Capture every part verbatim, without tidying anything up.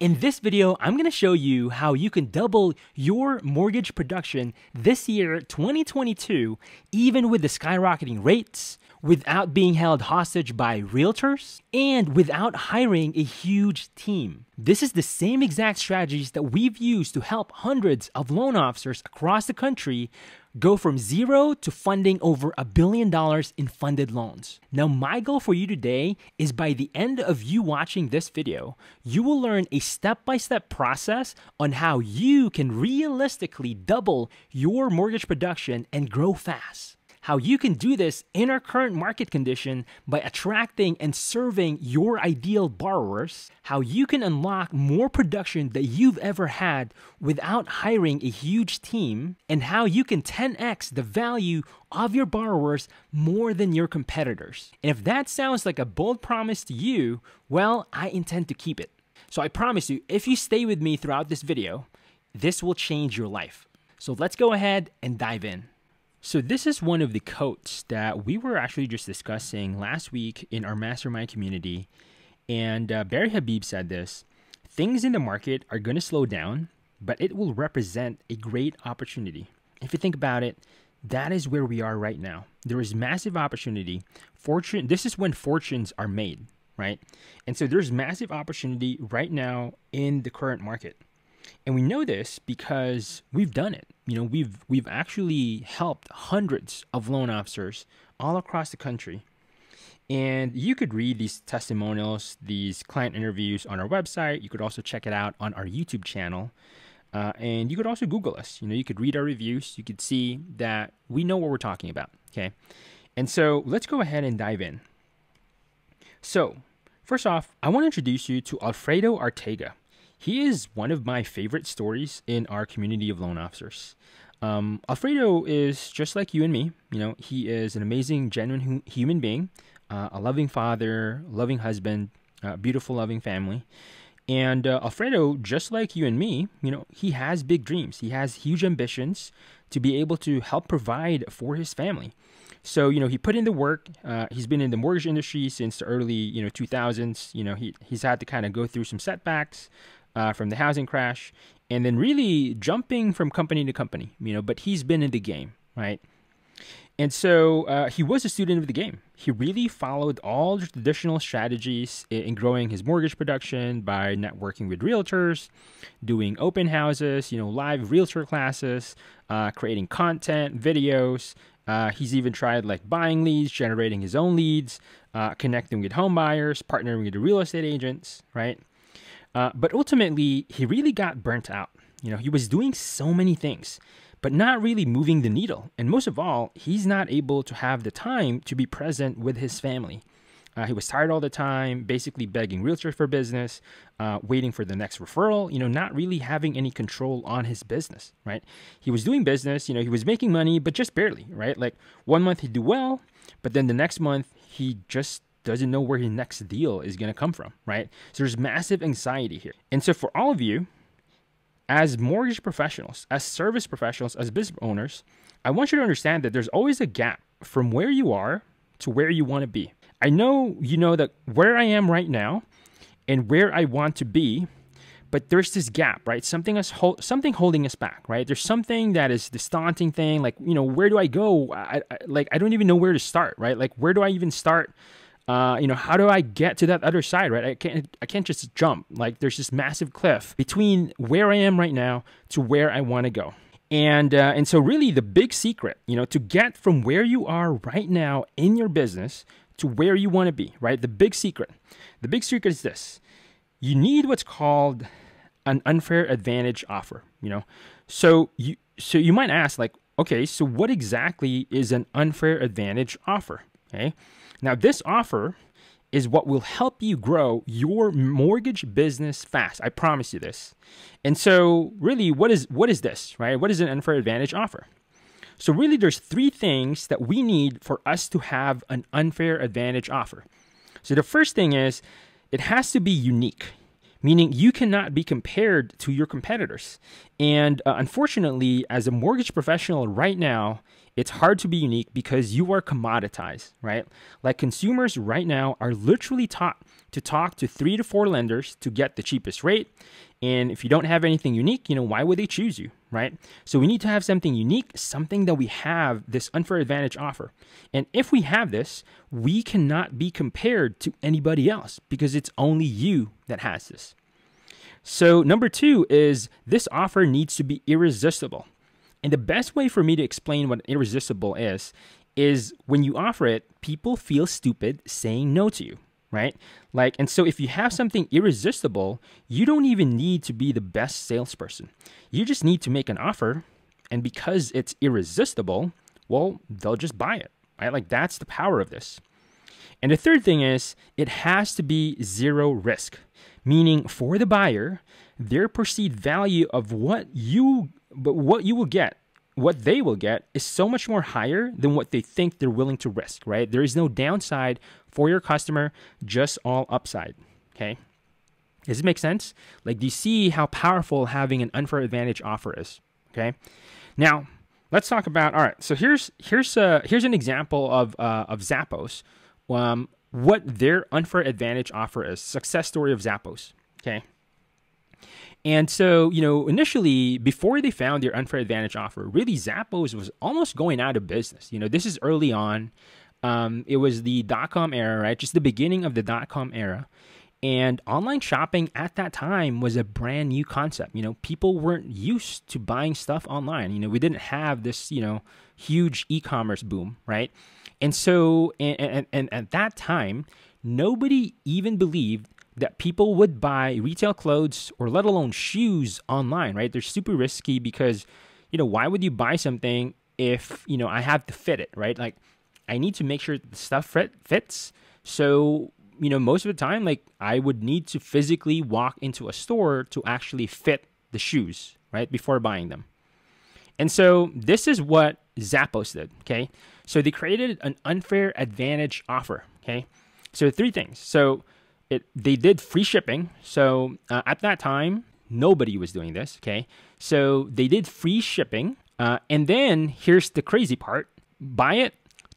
In this video, I'm going to show you how you can double your mortgage production this year, twenty twenty-two, even with the skyrocketing rates, without being held hostage by realtors, and without hiring a huge team. This is the same exact strategies that we've used to help hundreds of loan officers across the country go from zero to funding over a billion dollars in funded loans. Now, my goal for you today is by the end of you watching this video, you will learn a step-by-step process on how you can realistically double your mortgage production and grow fast. How you can do this in our current market condition by attracting and serving your ideal borrowers, how you can unlock more production that you've ever had without hiring a huge team, and how you can ten X the value of your borrowers more than your competitors. And if that sounds like a bold promise to you, well, I intend to keep it. So I promise you, if you stay with me throughout this video, this will change your life. So let's go ahead and dive in. So this is one of the quotes that we were actually just discussing last week in our mastermind community. And uh, Barry Habib said this: things in the market are going to slow down, but it will represent a great opportunity. If you think about it, that is where we are right now. There is massive opportunity. Fortune. This is when fortunes are made, right? And so there's massive opportunity right now in the current market. And we know this because we've done it. You know, we've we've actually helped hundreds of loan officers all across the country. And you could read these testimonials, these client interviews on our website. You could also check it out on our YouTube channel. Uh, and you could also Google us. You know, you could read our reviews. You could see that we know what we're talking about, okay? And so let's go ahead and dive in. So first off, I want to introduce you to Alfredo Arteaga. He is one of my favorite stories in our community of loan officers. Um, Alfredo is just like you and me. You know, he is an amazing, genuine hu human being, uh, a loving father, loving husband, uh, beautiful, loving family. And uh, Alfredo, just like you and me, you know, he has big dreams. He has huge ambitions to be able to help provide for his family. So, you know, he put in the work. Uh, he's been in the mortgage industry since the early, you know, two thousands. You know, he, he's had to kind of go through some setbacks. Uh, from the housing crash, and then really jumping from company to company, you know, but he's been in the game, right? And so uh, he was a student of the game. He really followed all the traditional strategies in growing his mortgage production by networking with realtors, doing open houses, you know, live realtor classes, uh, creating content, videos. Uh, he's even tried like buying leads, generating his own leads, uh, connecting with home buyers, partnering with the real estate agents, right? Uh, but ultimately, he really got burnt out. You know, he was doing so many things, but not really moving the needle. And most of all, he's not able to have the time to be present with his family. Uh, he was tired all the time, basically begging realtors for business, uh, waiting for the next referral, you know, not really having any control on his business, right? He was doing business, you know, he was making money, but just barely, right? Like one month he'd do well, but then the next month he just doesn't know where his next deal is going to come from, right? So there's massive anxiety here. And so for all of you, as mortgage professionals, as service professionals, as business owners, I want you to understand that there's always a gap from where you are to where you want to be. I know you know that where I am right now and where I want to be, but there's this gap, right? Something is hold, something holding us back, right? There's something that is this daunting thing, like, you know, where do I go? I, I, like, I don't even know where to start, right? Like, where do I even start? Uh, you know, how do I get to that other side, right? I can't, I can't just jump. Like, there's this massive cliff between where I am right now to where I want to go. And, uh, and so really the big secret, you know, to get from where you are right now in your business to where you want to be, right? The big secret, the big secret is this: you need what's called an unfair advantage offer, you know? So you, so you might ask, like, okay, so what exactly is an unfair advantage offer? Okay. Now, this offer is what will help you grow your mortgage business fast. I promise you this. And so really, what is, what is this, right? What is an unfair advantage offer? So really, there's three things that we need for us to have an unfair advantage offer. So the first thing is it has to be unique, meaning you cannot be compared to your competitors. And uh, unfortunately, as a mortgage professional right now, It's hard to be unique because you are commoditized, right? Like, consumers right now are literally taught to talk to three to four lenders to get the cheapest rate. And if you don't have anything unique, you know, why would they choose you, right? So we need to have something unique, something that we have, this unfair advantage offer. And if we have this, we cannot be compared to anybody else because it's only you that has this. So number two is this offer needs to be irresistible. And the best way for me to explain what irresistible is, is when you offer it, people feel stupid saying no to you, right? Like, and so if you have something irresistible, you don't even need to be the best salesperson. You just need to make an offer. And because it's irresistible, well, they'll just buy it, right? Like, that's the power of this. And the third thing is it has to be zero risk, meaning for the buyer, their perceived value of what you But what you will get, what they will get is so much more higher than what they think they're willing to risk, right? There is no downside for your customer, just all upside, okay? Does it make sense? Like, do you see how powerful having an unfair advantage offer is, okay? Now, let's talk about, all right, so here's here's uh, here's an example of, uh, of Zappos, um, what their unfair advantage offer is, success story of Zappos, okay? And so, you know, initially, before they found their unfair advantage offer, really Zappos was almost going out of business. You know, this is early on. Um, it was the dot-com era, right? Just the beginning of the dot-com era. And online shopping at that time was a brand new concept. You know, people weren't used to buying stuff online. You know, we didn't have this, you know, huge e-commerce boom, right? And so, and, and, and at that time, nobody even believed that people would buy retail clothes or let alone shoes online, right? They're super risky because, you know, why would you buy something if, you know, I have to fit it, right? Like, I need to make sure the stuff fit, fits. So, you know, most of the time, like, I would need to physically walk into a store to actually fit the shoes, right? Before buying them. And so this is what Zappos did, okay? So they created an unfair advantage offer, okay? So three things. So, It, they did free shipping. So uh, at that time, nobody was doing this, okay? So they did free shipping. Uh, and then here's the crazy part. Buy it,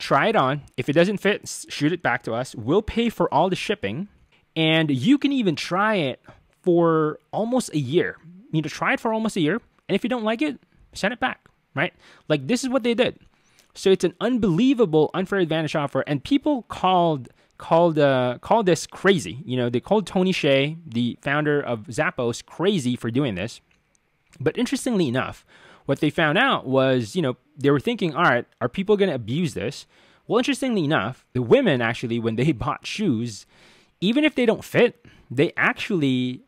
try it on. If it doesn't fit, shoot it back to us. We'll pay for all the shipping. And you can even try it for almost a year. You need to try it for almost a year. And if you don't like it, send it back, right? Like, this is what they did. So it's an unbelievable unfair advantage offer. And people called... Called uh, called this crazy. You know, they called Tony Hsieh, the founder of Zappos, crazy for doing this. But interestingly enough, what they found out was, you know, they were thinking, all right, are people going to abuse this? Well, interestingly enough, the women actually, when they bought shoes, even if they don't fit, they actually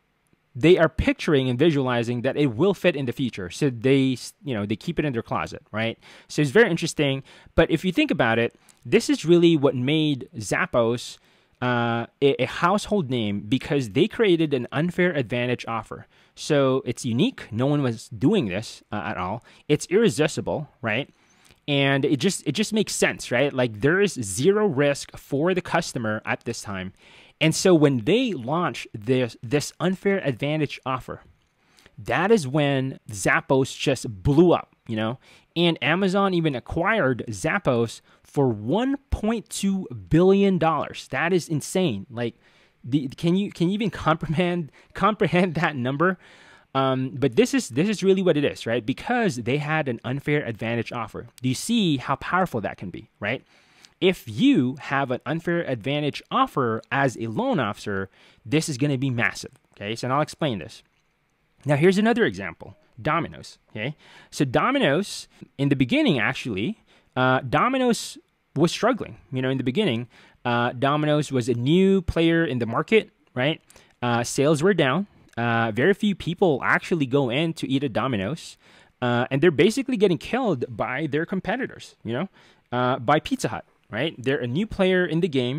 they are picturing and visualizing that it will fit in the future. So they, you know, they keep it in their closet, right? So it's very interesting. But if you think about it, this is really what made Zappos uh, a, a household name, because they created an unfair advantage offer. So it's unique. No one was doing this uh, at all. It's irresistible, right? And it just it just makes sense, right? Like, there is zero risk for the customer at this time. And so when they launched this, this unfair advantage offer, that is when Zappos just blew up, you know? And Amazon even acquired Zappos for one point two billion dollars. That is insane. Like, the, can you can you even comprehend comprehend that number? Um, but this is this is really what it is, right? Because they had an unfair advantage offer. Do you see how powerful that can be, right? If you have an unfair advantage offer as a loan officer, this is going to be massive. Okay, so and I'll explain this. Now, here's another example. Domino's, okay? So Domino's, in the beginning, actually, uh, Domino's was struggling. You know, in the beginning, uh, Domino's was a new player in the market, right? Uh, sales were down. Uh, very few people actually go in to eat at Domino's. Uh, and they're basically getting killed by their competitors, you know, uh, by Pizza Hut, right? They're a new player in the game.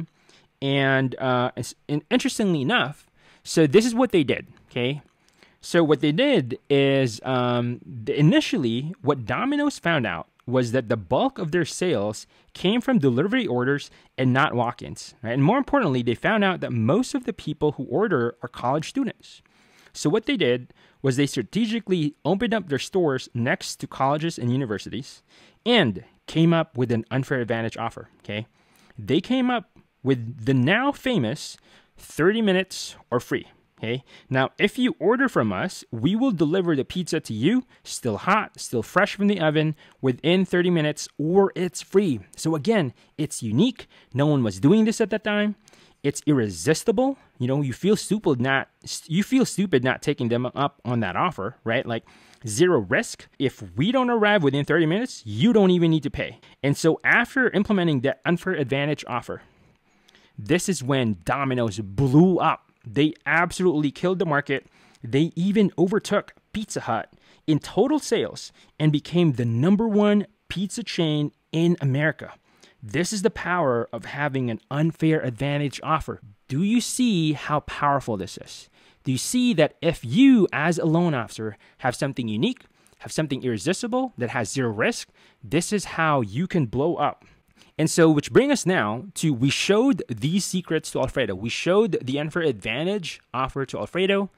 And, uh, and interestingly enough, so this is what they did, okay? So what they did is um, initially what Domino's found out was that the bulk of their sales came from delivery orders and not walk-ins, right? And more importantly, they found out that most of the people who order are college students. So what they did was they strategically opened up their stores next to colleges and universities and came up with an unfair advantage offer, okay? They came up with the now famous thirty minutes or free, okay? Now, if you order from us, we will deliver the pizza to you, still hot, still fresh from the oven, within thirty minutes, or it's free. So again, it's unique. No one was doing this at that time. It's irresistible. You know, you feel stupid not you feel stupid not taking them up on that offer, right? Like zero risk. If we don't arrive within thirty minutes, you don't even need to pay. And so after implementing that unfair advantage offer, this is when Domino's blew up. They absolutely killed the market. They even overtook Pizza Hut in total sales and became the number one pizza chain in America. This is the power of having an unfair advantage offer. Do you see how powerful this is? Do you see that if you, as a loan officer, have something unique, have something irresistible that has zero risk, this is how you can blow up. And so, which brings us now to, we showed these secrets to Alfredo. We showed the unfair advantage offer to Alfredo,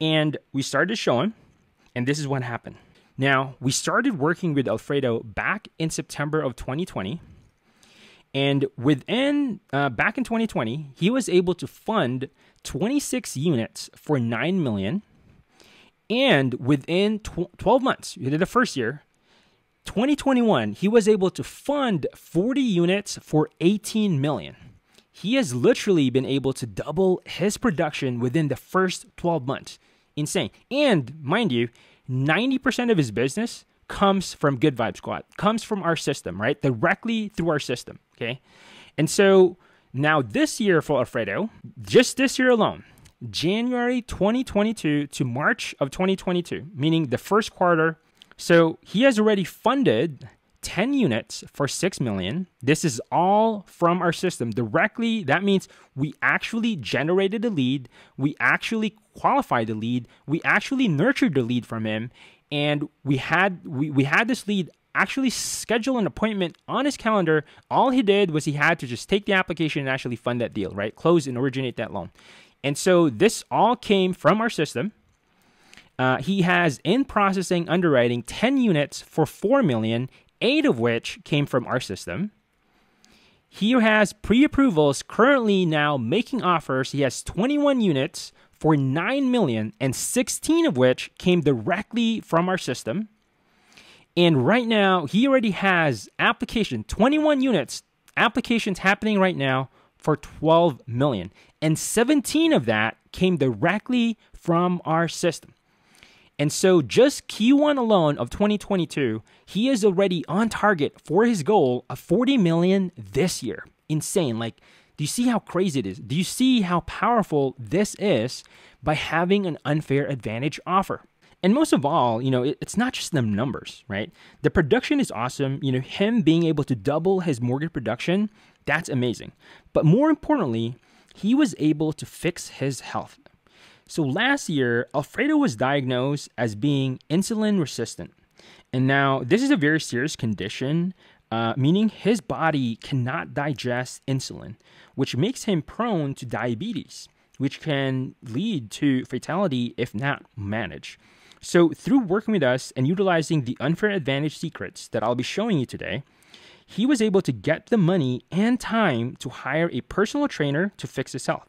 and we started showing, and this is what happened. Now, we started working with Alfredo back in September of twenty twenty, and within, uh, back in twenty twenty, he was able to fund twenty-six units for nine million dollars. And within twelve months, the first year, twenty twenty-one, he was able to fund forty units for eighteen million dollars. He has literally been able to double his production within the first twelve months. Insane. And mind you, ninety percent of his business comes from Good Vibe Squad, comes from our system, right? Directly through our system, okay? And so now this year for Alfredo, just this year alone, January twenty twenty-two to March of twenty twenty-two, meaning the first quarter, so he has already funded ten units for six million dollars. This is all from our system directly. That means we actually generated a lead. We actually qualified the lead. We actually nurtured the lead from him. And we had we, we had this lead actually schedule an appointment on his calendar. All he did was he had to just take the application and actually fund that deal, right? Close and originate that loan. And so this all came from our system. Uh, he has in processing underwriting ten units for four million dollars, eight of which came from our system. He has pre-approvals currently now making offers. He has twenty-one units for nine million dollars, and sixteen of which came directly from our system. And right now, he already has application, twenty-one units, applications happening right now for twelve million dollars. And seventeen of that came directly from our system. And so just Q one alone of twenty twenty-two, he is already on target for his goal of forty million dollars this year. Insane. Like, do you see how crazy it is? Do you see how powerful this is by having an unfair advantage offer? And most of all, you know, it's not just the numbers, right? The production is awesome. You know, him being able to double his mortgage production, that's amazing. But more importantly, he was able to fix his health. So last year, Alfredo was diagnosed as being insulin resistant. And now this is a very serious condition, Uh, meaning his body cannot digest insulin, which makes him prone to diabetes, which can lead to fatality if not managed. So through working with us and utilizing the unfair advantage secrets that I'll be showing you today, he was able to get the money and time to hire a personal trainer to fix his health.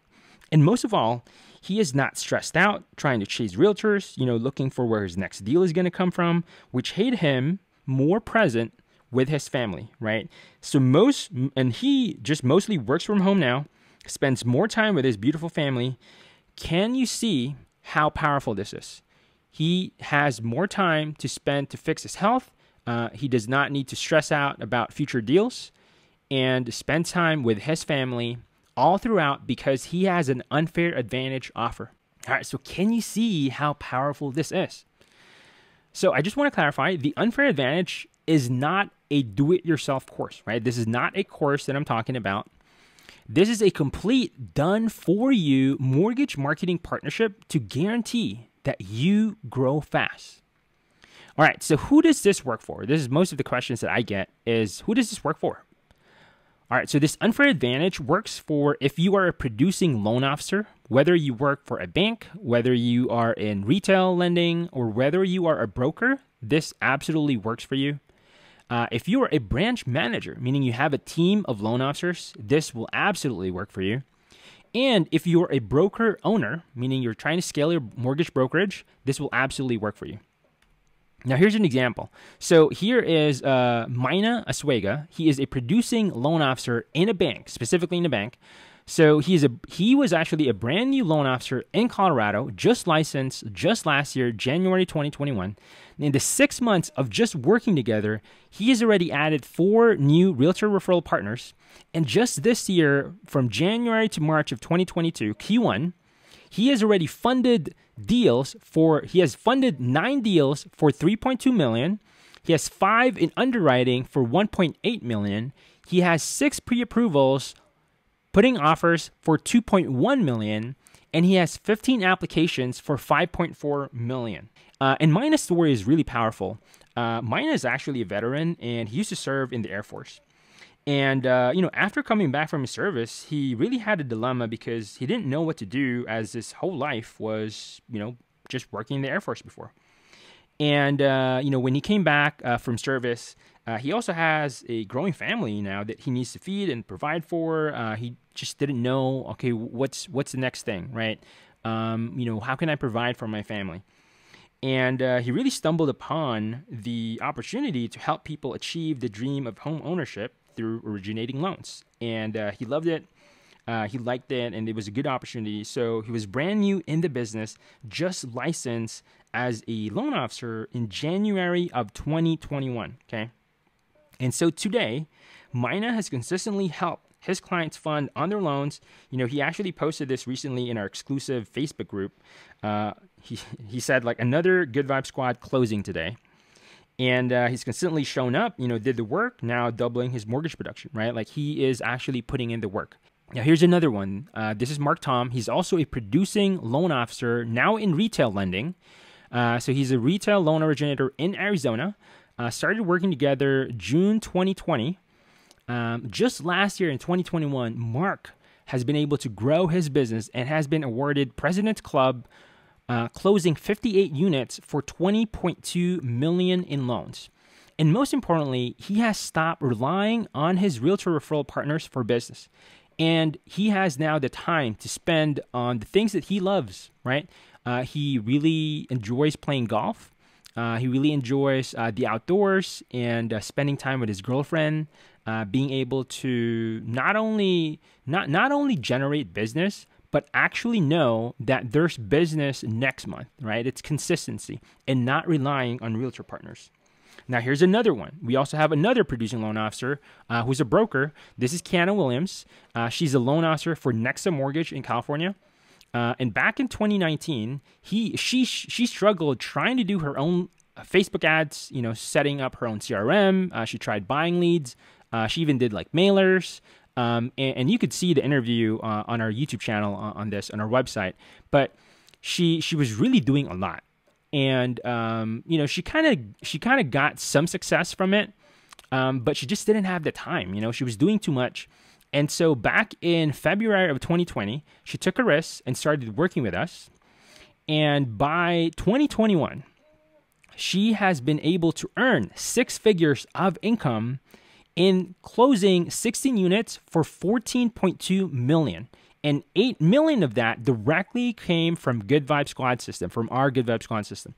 And most of all, he is not stressed out, trying to chase realtors, you know, looking for where his next deal is going to come from, which made him more present with his family, right? So most, and he just mostly works from home now, spends more time with his beautiful family. Can you see how powerful this is? He has more time to spend to fix his health. Uh, he does not need to stress out about future deals and spend time with his family all throughout because he has an unfair advantage offer. All right, so can you see how powerful this is? So I just want to clarify, the unfair advantage is not a do-it-yourself course, right? This is not a course that I'm talking about. This is a complete done-for-you mortgage marketing partnership to guarantee that you grow fast. All right, so who does this work for? This is most of the questions that I get is, who does this work for? All right, so this unfair advantage works for if you are a producing loan officer, whether you work for a bank, whether you are in retail lending, or whether you are a broker, this absolutely works for you. Uh, if you are a branch manager, meaning you have a team of loan officers, this will absolutely work for you. And if you're a broker owner, meaning you're trying to scale your mortgage brokerage, this will absolutely work for you. Now, here's an example. So here is uh, Mina Aswega. He is a producing loan officer in a bank, specifically in a bank. So he's a, he was actually a brand new loan officer in Colorado, just licensed just last year, January twenty twenty-one. In the six months of just working together, he has already added four new realtor referral partners. And just this year, from January to March of twenty twenty-two, Q one, he has already funded deals for, he has funded nine deals for three point two million dollars. He has five in underwriting for one point eight million dollars. He has six pre-approvals, putting offers for two point one million dollars, and he has fifteen applications for five point four million dollars. Uh, and Mina's story is really powerful. Uh, Mina is actually a veteran, and he used to serve in the Air Force. And, uh, you know, after coming back from his service, he really had a dilemma because he didn't know what to do, as his whole life was, you know, just working in the Air Force before. And, uh, you know, when he came back uh, from service, uh, he also has a growing family now that he needs to feed and provide for. Uh, he just didn't know, okay, what's what's the next thing, right? Um, you know, how can I provide for my family? And uh, he really stumbled upon the opportunity to help people achieve the dream of home ownership through originating loans. And uh, he loved it. Uh, he liked it, and it was a good opportunity. So he was brand new in the business, just licensed as a loan officer in January of twenty twenty-one, okay? And so today, Mina has consistently helped his clients fund on their loans. You know, he actually posted this recently in our exclusive Facebook group. Uh, he, he said, like, another Good Vibe Squad closing today. And uh, he's consistently shown up, you know, did the work, now doubling his mortgage production, right? Like, he is actually putting in the work. Now, here's another one. Uh, this is Mark Tom. He's also a producing loan officer, now in retail lending. Uh, so he's a retail loan originator in Arizona. Uh, started working together June twenty twenty. Um, just last year in twenty twenty-one, Mark has been able to grow his business and has been awarded President's Club, Uh, closing fifty-eight units for twenty point two million dollars in loans. And most importantly, he has stopped relying on his realtor referral partners for business. And he has now the time to spend on the things that he loves, right? Uh, he really enjoys playing golf. Uh, he really enjoys uh, the outdoors and uh, spending time with his girlfriend, uh, being able to not only, not, not only generate business, but actually know that there's business next month, right? It's consistency and not relying on realtor partners. Now, here's another one. We also have another producing loan officer uh, who's a broker. This is Kiana Williams. Uh, she's a loan officer for Nexa Mortgage in California. Uh, and back in twenty nineteen, he she she struggled trying to do her own Facebook ads, you know, setting up her own C R M. Uh, she tried buying leads. Uh, she even did like mailers. Um, and, and you could see the interview uh, on our YouTube channel on, on this, on our website. But she she was really doing a lot, and um, you know, she kind of she kind of got some success from it, um, but she just didn't have the time. You know, she was doing too much, and so back in February of twenty twenty, she took a risk and started working with us. And by twenty twenty-one, she has been able to earn six figures of income in closing sixteen units for fourteen point two million dollars, and eight million dollars of that directly came from Good Vibe Squad system, from our Good Vibe Squad system.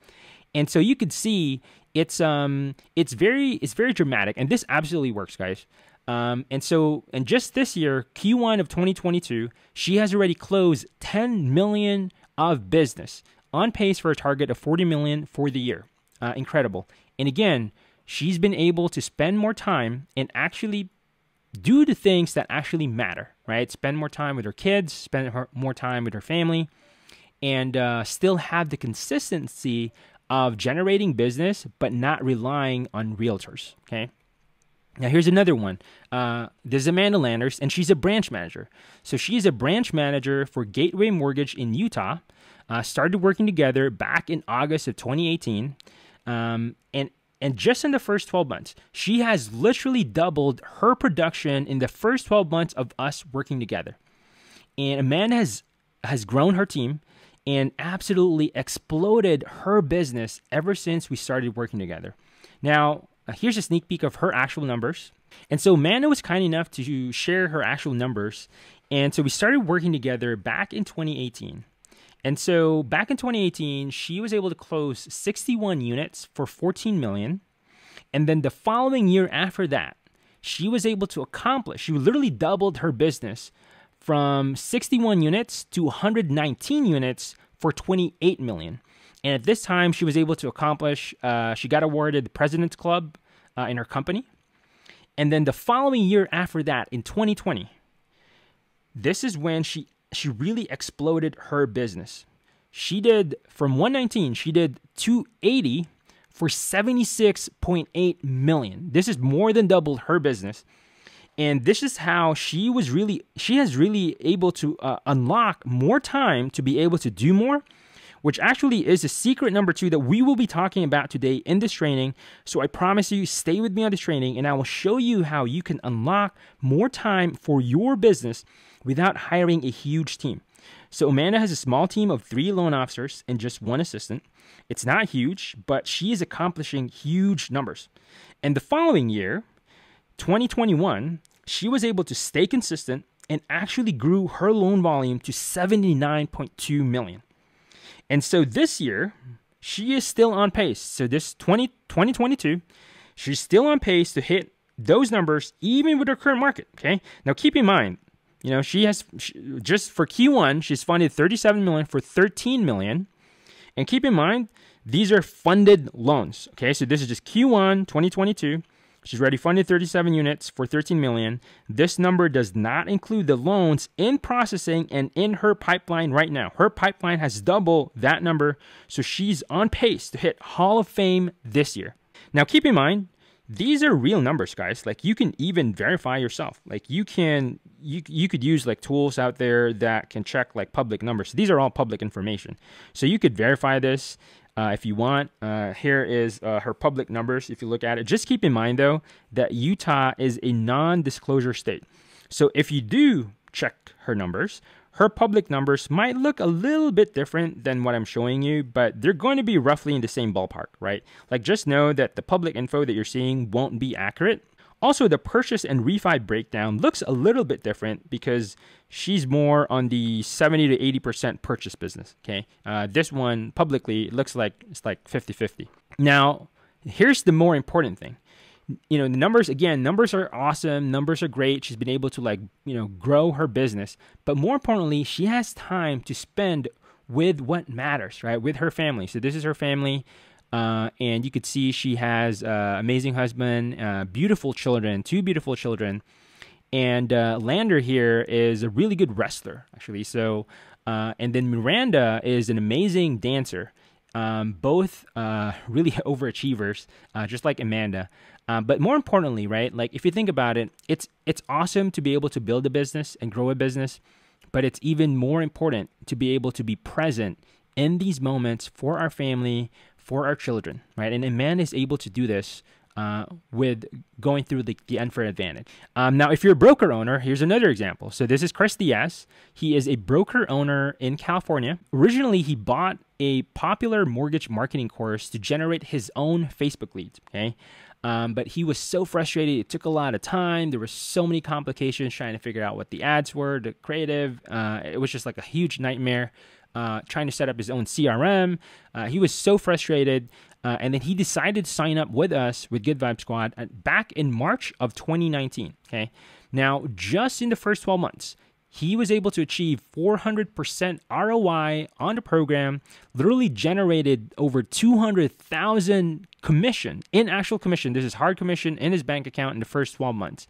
And so you could see it's um it's very it's very dramatic, and this absolutely works, guys. Um and so and just this year, Q one of twenty twenty-two, she has already closed ten million dollars of business, on pace for a target of forty million dollars for the year. Uh, incredible. And again, she's been able to spend more time and actually do the things that actually matter, right? Spend more time with her kids, spend her, more time with her family, and uh, still have the consistency of generating business, but not relying on realtors, okay? Now, here's another one. Uh, this is Amanda Landers, and she's a branch manager. So she's a branch manager for Gateway Mortgage in Utah. Uh, started working together back in August of twenty eighteen, um, and And just in the first twelve months, she has literally doubled her production in the first twelve months of us working together. And Amanda has, has grown her team and absolutely exploded her business ever since we started working together. Now, Uh, here's a sneak peek of her actual numbers. And so Amanda was kind enough to share her actual numbers. And so we started working together back in twenty eighteen. And so back in twenty eighteen, she was able to close sixty-one units for fourteen million dollars. And then the following year after that, she was able to accomplish, she literally doubled her business from sixty-one units to one hundred nineteen units for twenty-eight million dollars. And at this time, she was able to accomplish, uh, she got awarded the President's Club uh, in her company. And then the following year after that, in twenty twenty, this is when she she really exploded her business. She did, from one nineteen, she did two eighty for seventy-six point eight million. This is more than doubled her business. And this is how she was really, she has really able to uh, unlock more time to be able to do more, which actually is the secret number two that we will be talking about today in this training. So I promise you, stay with me on this training, and I will show you how you can unlock more time for your business without hiring a huge team. So Amanda has a small team of three loan officers and just one assistant. It's not huge, but she is accomplishing huge numbers. And the following year, twenty twenty-one, she was able to stay consistent and actually grew her loan volume to seventy-nine point two million. And so this year, she is still on pace. So this twenty twenty-two, she's still on pace to hit those numbers even with her current market, okay? Now keep in mind, you know, she has, she, just for Q one, she's funded thirty-seven million dollars for thirteen million dollars. And keep in mind, these are funded loans, okay? So this is just Q one twenty twenty-two. She's already funded thirty-seven units for thirteen million dollars. This number does not include the loans in processing and in her pipeline right now. Her pipeline has double that number, so she's on pace to hit Hall of Fame this year. Now, keep in mind, these are real numbers, guys. Like, you can even verify yourself. Like, you can, you, you could use like tools out there that can check like public numbers. These are all public information, so you could verify this. Uh, if you want, uh, here is uh, her public numbers. If you look at it, just keep in mind though that Utah is a non-disclosure state. So if you do check her numbers, her public numbers might look a little bit different than what I'm showing you, but they're going to be roughly in the same ballpark, right? Like, just know that the public info that you're seeing won't be accurate. Also, the purchase and refi breakdown looks a little bit different because she's more on the seventy to eighty percent purchase business, okay? Uh, this one, publicly, it looks like it's like fifty fifty. Now, here's the more important thing. You know, the numbers, again, numbers are awesome. Numbers are great. She's been able to, like, you know, grow her business. But more importantly, she has time to spend with what matters, right? With her family. So this is her family. Uh, and you could see she has an uh, amazing husband, uh, beautiful children, two beautiful children. And uh, Lander here is a really good wrestler, actually. So, uh, and then Miranda is an amazing dancer. Um, both uh, really overachievers, uh, just like Amanda. Um, but more importantly, right, like if you think about it, it's, it's awesome to be able to build a business and grow a business, but it's even more important to be able to be present in these moments for our family, for our children, right? And Amanda is able to do this uh, with going through the, the unfair advantage. Um, now, if you're a broker owner, here's another example. So this is Christy S. He is a broker owner in California. Originally, he bought a popular mortgage marketing course to generate his own Facebook leads, okay? Um, but he was so frustrated. It took a lot of time. There were so many complications trying to figure out what the ads were, the creative. Uh, it was just like a huge nightmare. Uh, trying to set up his own C R M. Uh, he was so frustrated. Uh, and then he decided to sign up with us with Good Vibe Squad at, back in March of twenty nineteen. Okay. Now, just in the first twelve months, he was able to achieve four hundred percent R O I on the program, literally generated over two hundred thousand commission, in actual commission. This is hard commission in his bank account in the first twelve months.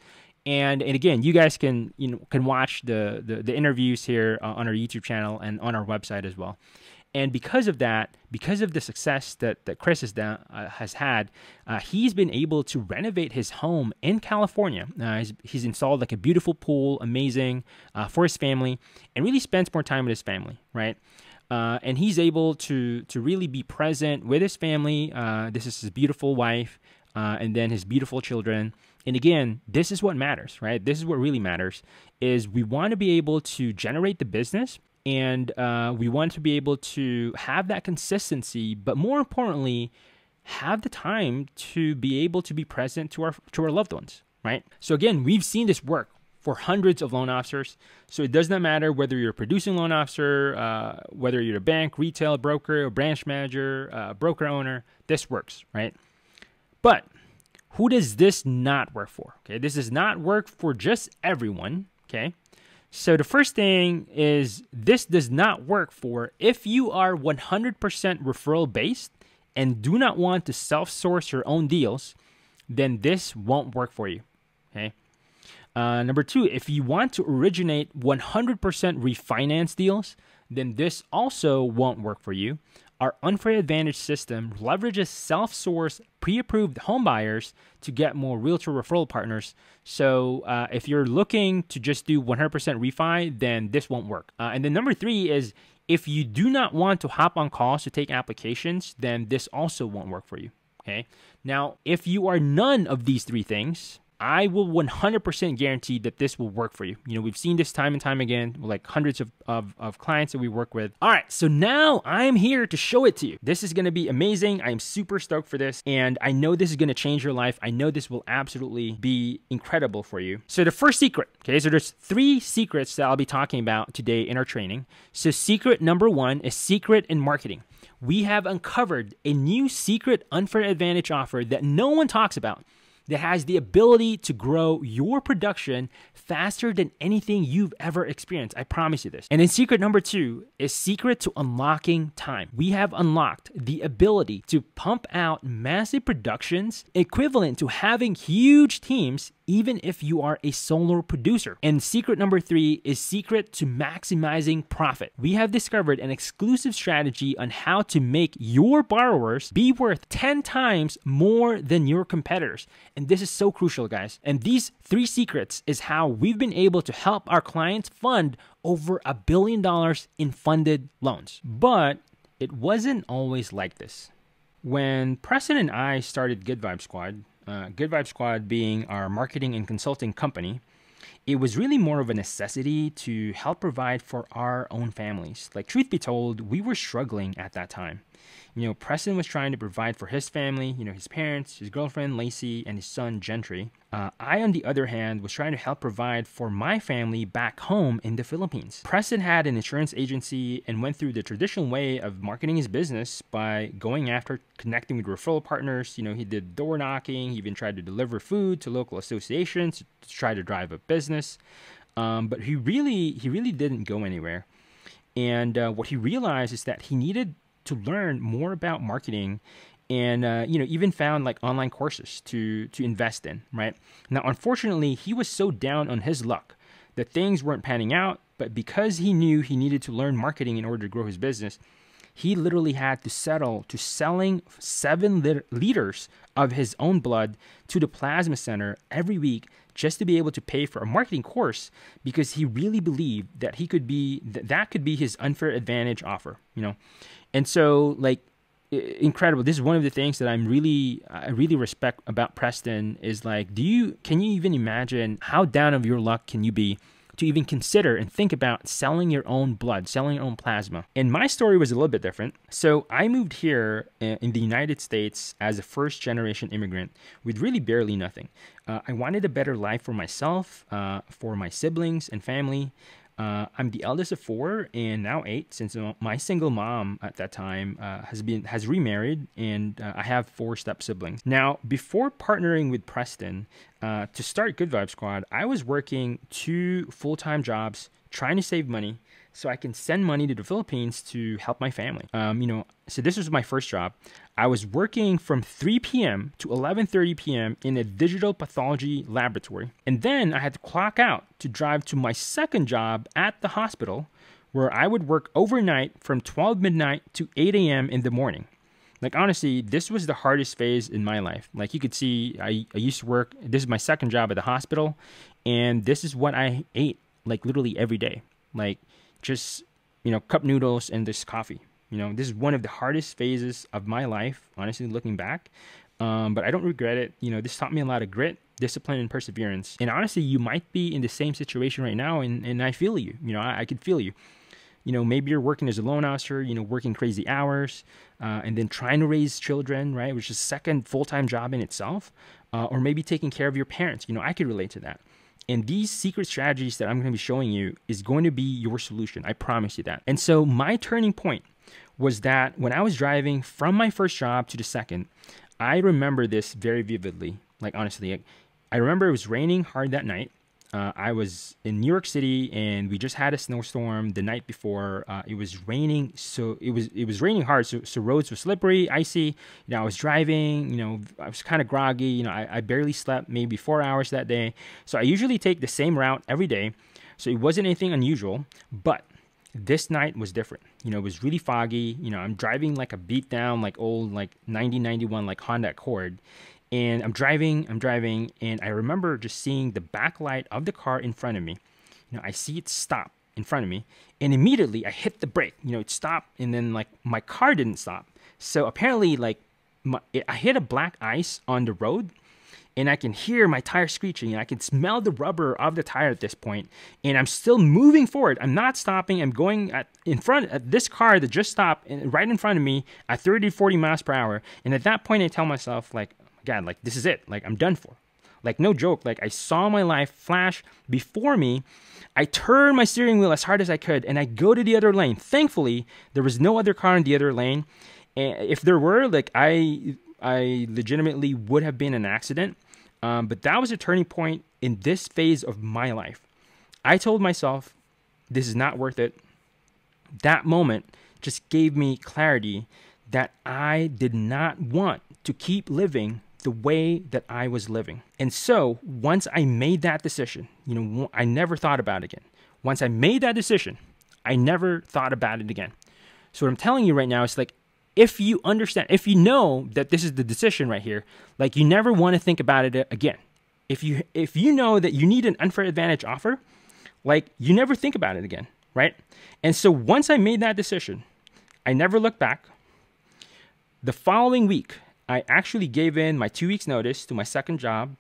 And, and again, you guys can you know can watch the the, the interviews here uh, on our YouTube channel and on our website as well. And because of that, because of the success that that Chris has done, uh, has had, uh, he's been able to renovate his home in California. Uh, he's, he's installed like a beautiful pool, amazing uh, for his family, and really spends more time with his family, right? Uh, and he's able to to really be present with his family. Uh, this is his beautiful wife, uh, and then his beautiful children. And again, this is what matters, right? This is what really matters, is we want to be able to generate the business, and uh, we want to be able to have that consistency, but more importantly, have the time to be able to be present to our to our loved ones, right? So again, we've seen this work for hundreds of loan officers. So it does not matter whether you're a producing loan officer, uh, whether you're a bank, retail, broker, or branch manager, uh, broker owner, this works, right? But who does this not work for? Okay, this does not work for just everyone, okay? So the first thing is this does not work for if you are one hundred percent referral-based and do not want to self-source your own deals, then this won't work for you, okay? Uh, number two, if you want to originate one hundred percent refinance deals, then this also won't work for you. Our Unfair Advantage system leverages self-sourced, pre-approved home buyers to get more realtor referral partners. So uh, if you're looking to just do one hundred percent refi, then this won't work. Uh, and then number three is if you do not want to hop on calls to take applications, then this also won't work for you, okay? Now, if you are none of these three things, I will one hundred percent guarantee that this will work for you. You know, we've seen this time and time again, like hundreds of, of, of clients that we work with. All right, so now I'm here to show it to you. This is gonna be amazing. I'm super stoked for this. And I know this is gonna change your life. I know this will absolutely be incredible for you. So the first secret, okay, so there's three secrets that I'll be talking about today in our training. So secret number one is secret in marketing. We have uncovered a new secret unfair advantage offer that no one talks about, that has the ability to grow your production faster than anything you've ever experienced. I promise you this. And then secret number two is secret to unlocking time. We have unlocked the ability to pump out massive productions equivalent to having huge teams, even if you are a solo producer. And secret number three is secret to maximizing profit. We have discovered an exclusive strategy on how to make your borrowers be worth ten times more than your competitors. And this is so crucial, guys. And these three secrets is how we've been able to help our clients fund over a billion dollars in funded loans. But it wasn't always like this. When Preston and I started Good Vibe Squad, Uh, Good Vibe Squad being our marketing and consulting company, it was really more of a necessity to help provide for our own families. Like, truth be told, we were struggling at that time. You know, Preston was trying to provide for his family, you know, his parents, his girlfriend, Lacey, and his son, Gentry. Uh, I, on the other hand, was trying to help provide for my family back home in the Philippines. Preston had an insurance agency and went through the traditional way of marketing his business by going after connecting with referral partners. You know, he did door knocking. He even tried to deliver food to local associations to try to drive a business. Um, but he really, he really didn't go anywhere. And uh, what he realized is that he needed to learn more about marketing, and uh, you know, even found like online courses to to invest in. Right now, unfortunately, he was so down on his luck that things weren't panning out. But because he knew he needed to learn marketing in order to grow his business, he literally had to settle to selling seven lit liters of his own blood to the plasma center every week just to be able to pay for a marketing course, because he really believed that he could be that that could be his unfair advantage offer. You know. And so, like, incredible. This is one of the things that I'm really, I really respect about Preston is like, do you, can you even imagine how down of your luck can you be to even consider and think about selling your own blood, selling your own plasma? And my story was a little bit different. So I moved here in the United States as a first generation immigrant with really barely nothing. Uh, I wanted a better life for myself, uh, for my siblings and family. Uh, I'm the eldest of four and now eight, since my single mom at that time uh, has been has remarried, and uh, I have four step siblings. Now, before partnering with Preston uh, to start Good Vibe Squad, I was working two full-time jobs trying to save money so I can send money to the Philippines to help my family. Um, you know, so this was my first job. I was working from three p m to eleven thirty p m in a digital pathology laboratory. And then I had to clock out to drive to my second job at the hospital, where I would work overnight from twelve midnight to eight a m in the morning. Like, honestly, this was the hardest phase in my life. Like, you could see, I, I used to work, this is my second job at the hospital, and this is what I ate, like, literally every day. Like, just, you know, cup noodles and this coffee. You know, this is one of the hardest phases of my life, honestly, looking back. Um, but I don't regret it. You know, this taught me a lot of grit, discipline, and perseverance. And honestly, you might be in the same situation right now, and, and I feel you. You know, I, I could feel you. you know, maybe you're working as a loan officer, you know, working crazy hours, uh, and then trying to raise children, right, which is a second full-time job in itself, uh, or maybe taking care of your parents. You know, I could relate to that. And these secret strategies that I'm going to be showing you is going to be your solution. I promise you that. And so my turning point was that when I was driving from my first job to the second, I remember this very vividly. Like, honestly, I remember it was raining hard that night. Uh, I was in New York City, and we just had a snowstorm the night before. Uh, it was raining, so it was it was raining hard. So, so roads were slippery, icy. You know, I was driving. You know, I was kind of groggy. You know, I, I barely slept, maybe four hours that day. So I usually take the same route every day. So it wasn't anything unusual, but this night was different. You know, it was really foggy. You know, I'm driving like a beat down, like old, like nineteen ninety-one, like Honda Accord. And I'm driving, I'm driving, and I remember just seeing the backlight of the car in front of me. You know, I see it stop in front of me, and immediately I hit the brake. You know, it stopped, and then, like, my car didn't stop. So apparently, like, my, it, I hit a black ice on the road, and I can hear my tire screeching, and I can smell the rubber of the tire at this point, and I'm still moving forward. I'm not stopping. I'm going at, in front of this car that just stopped, and right in front of me at thirty, forty miles per hour. And at that point, I tell myself, like, God, like, this is it. Like, I'm done for. Like, no joke. Like, I saw my life flash before me. I turned my steering wheel as hard as I could, and I go to the other lane. Thankfully, there was no other car in the other lane. And if there were, like, I, I legitimately would have been in an accident. Um, but that was a turning point in this phase of my life. I told myself, this is not worth it. That moment just gave me clarity that I did not want to keep living the way that I was living. And so once I made that decision, you know, I never thought about it again. Once I made that decision, I never thought about it again. So what I'm telling you right now is, like, if you understand, if you know that this is the decision right here, like, you never want to think about it again. If you, if you know that you need an unfair advantage offer, like, you never think about it again, right? And so once I made that decision, I never looked back. The following week, I actually gave in my two weeks notice to my second job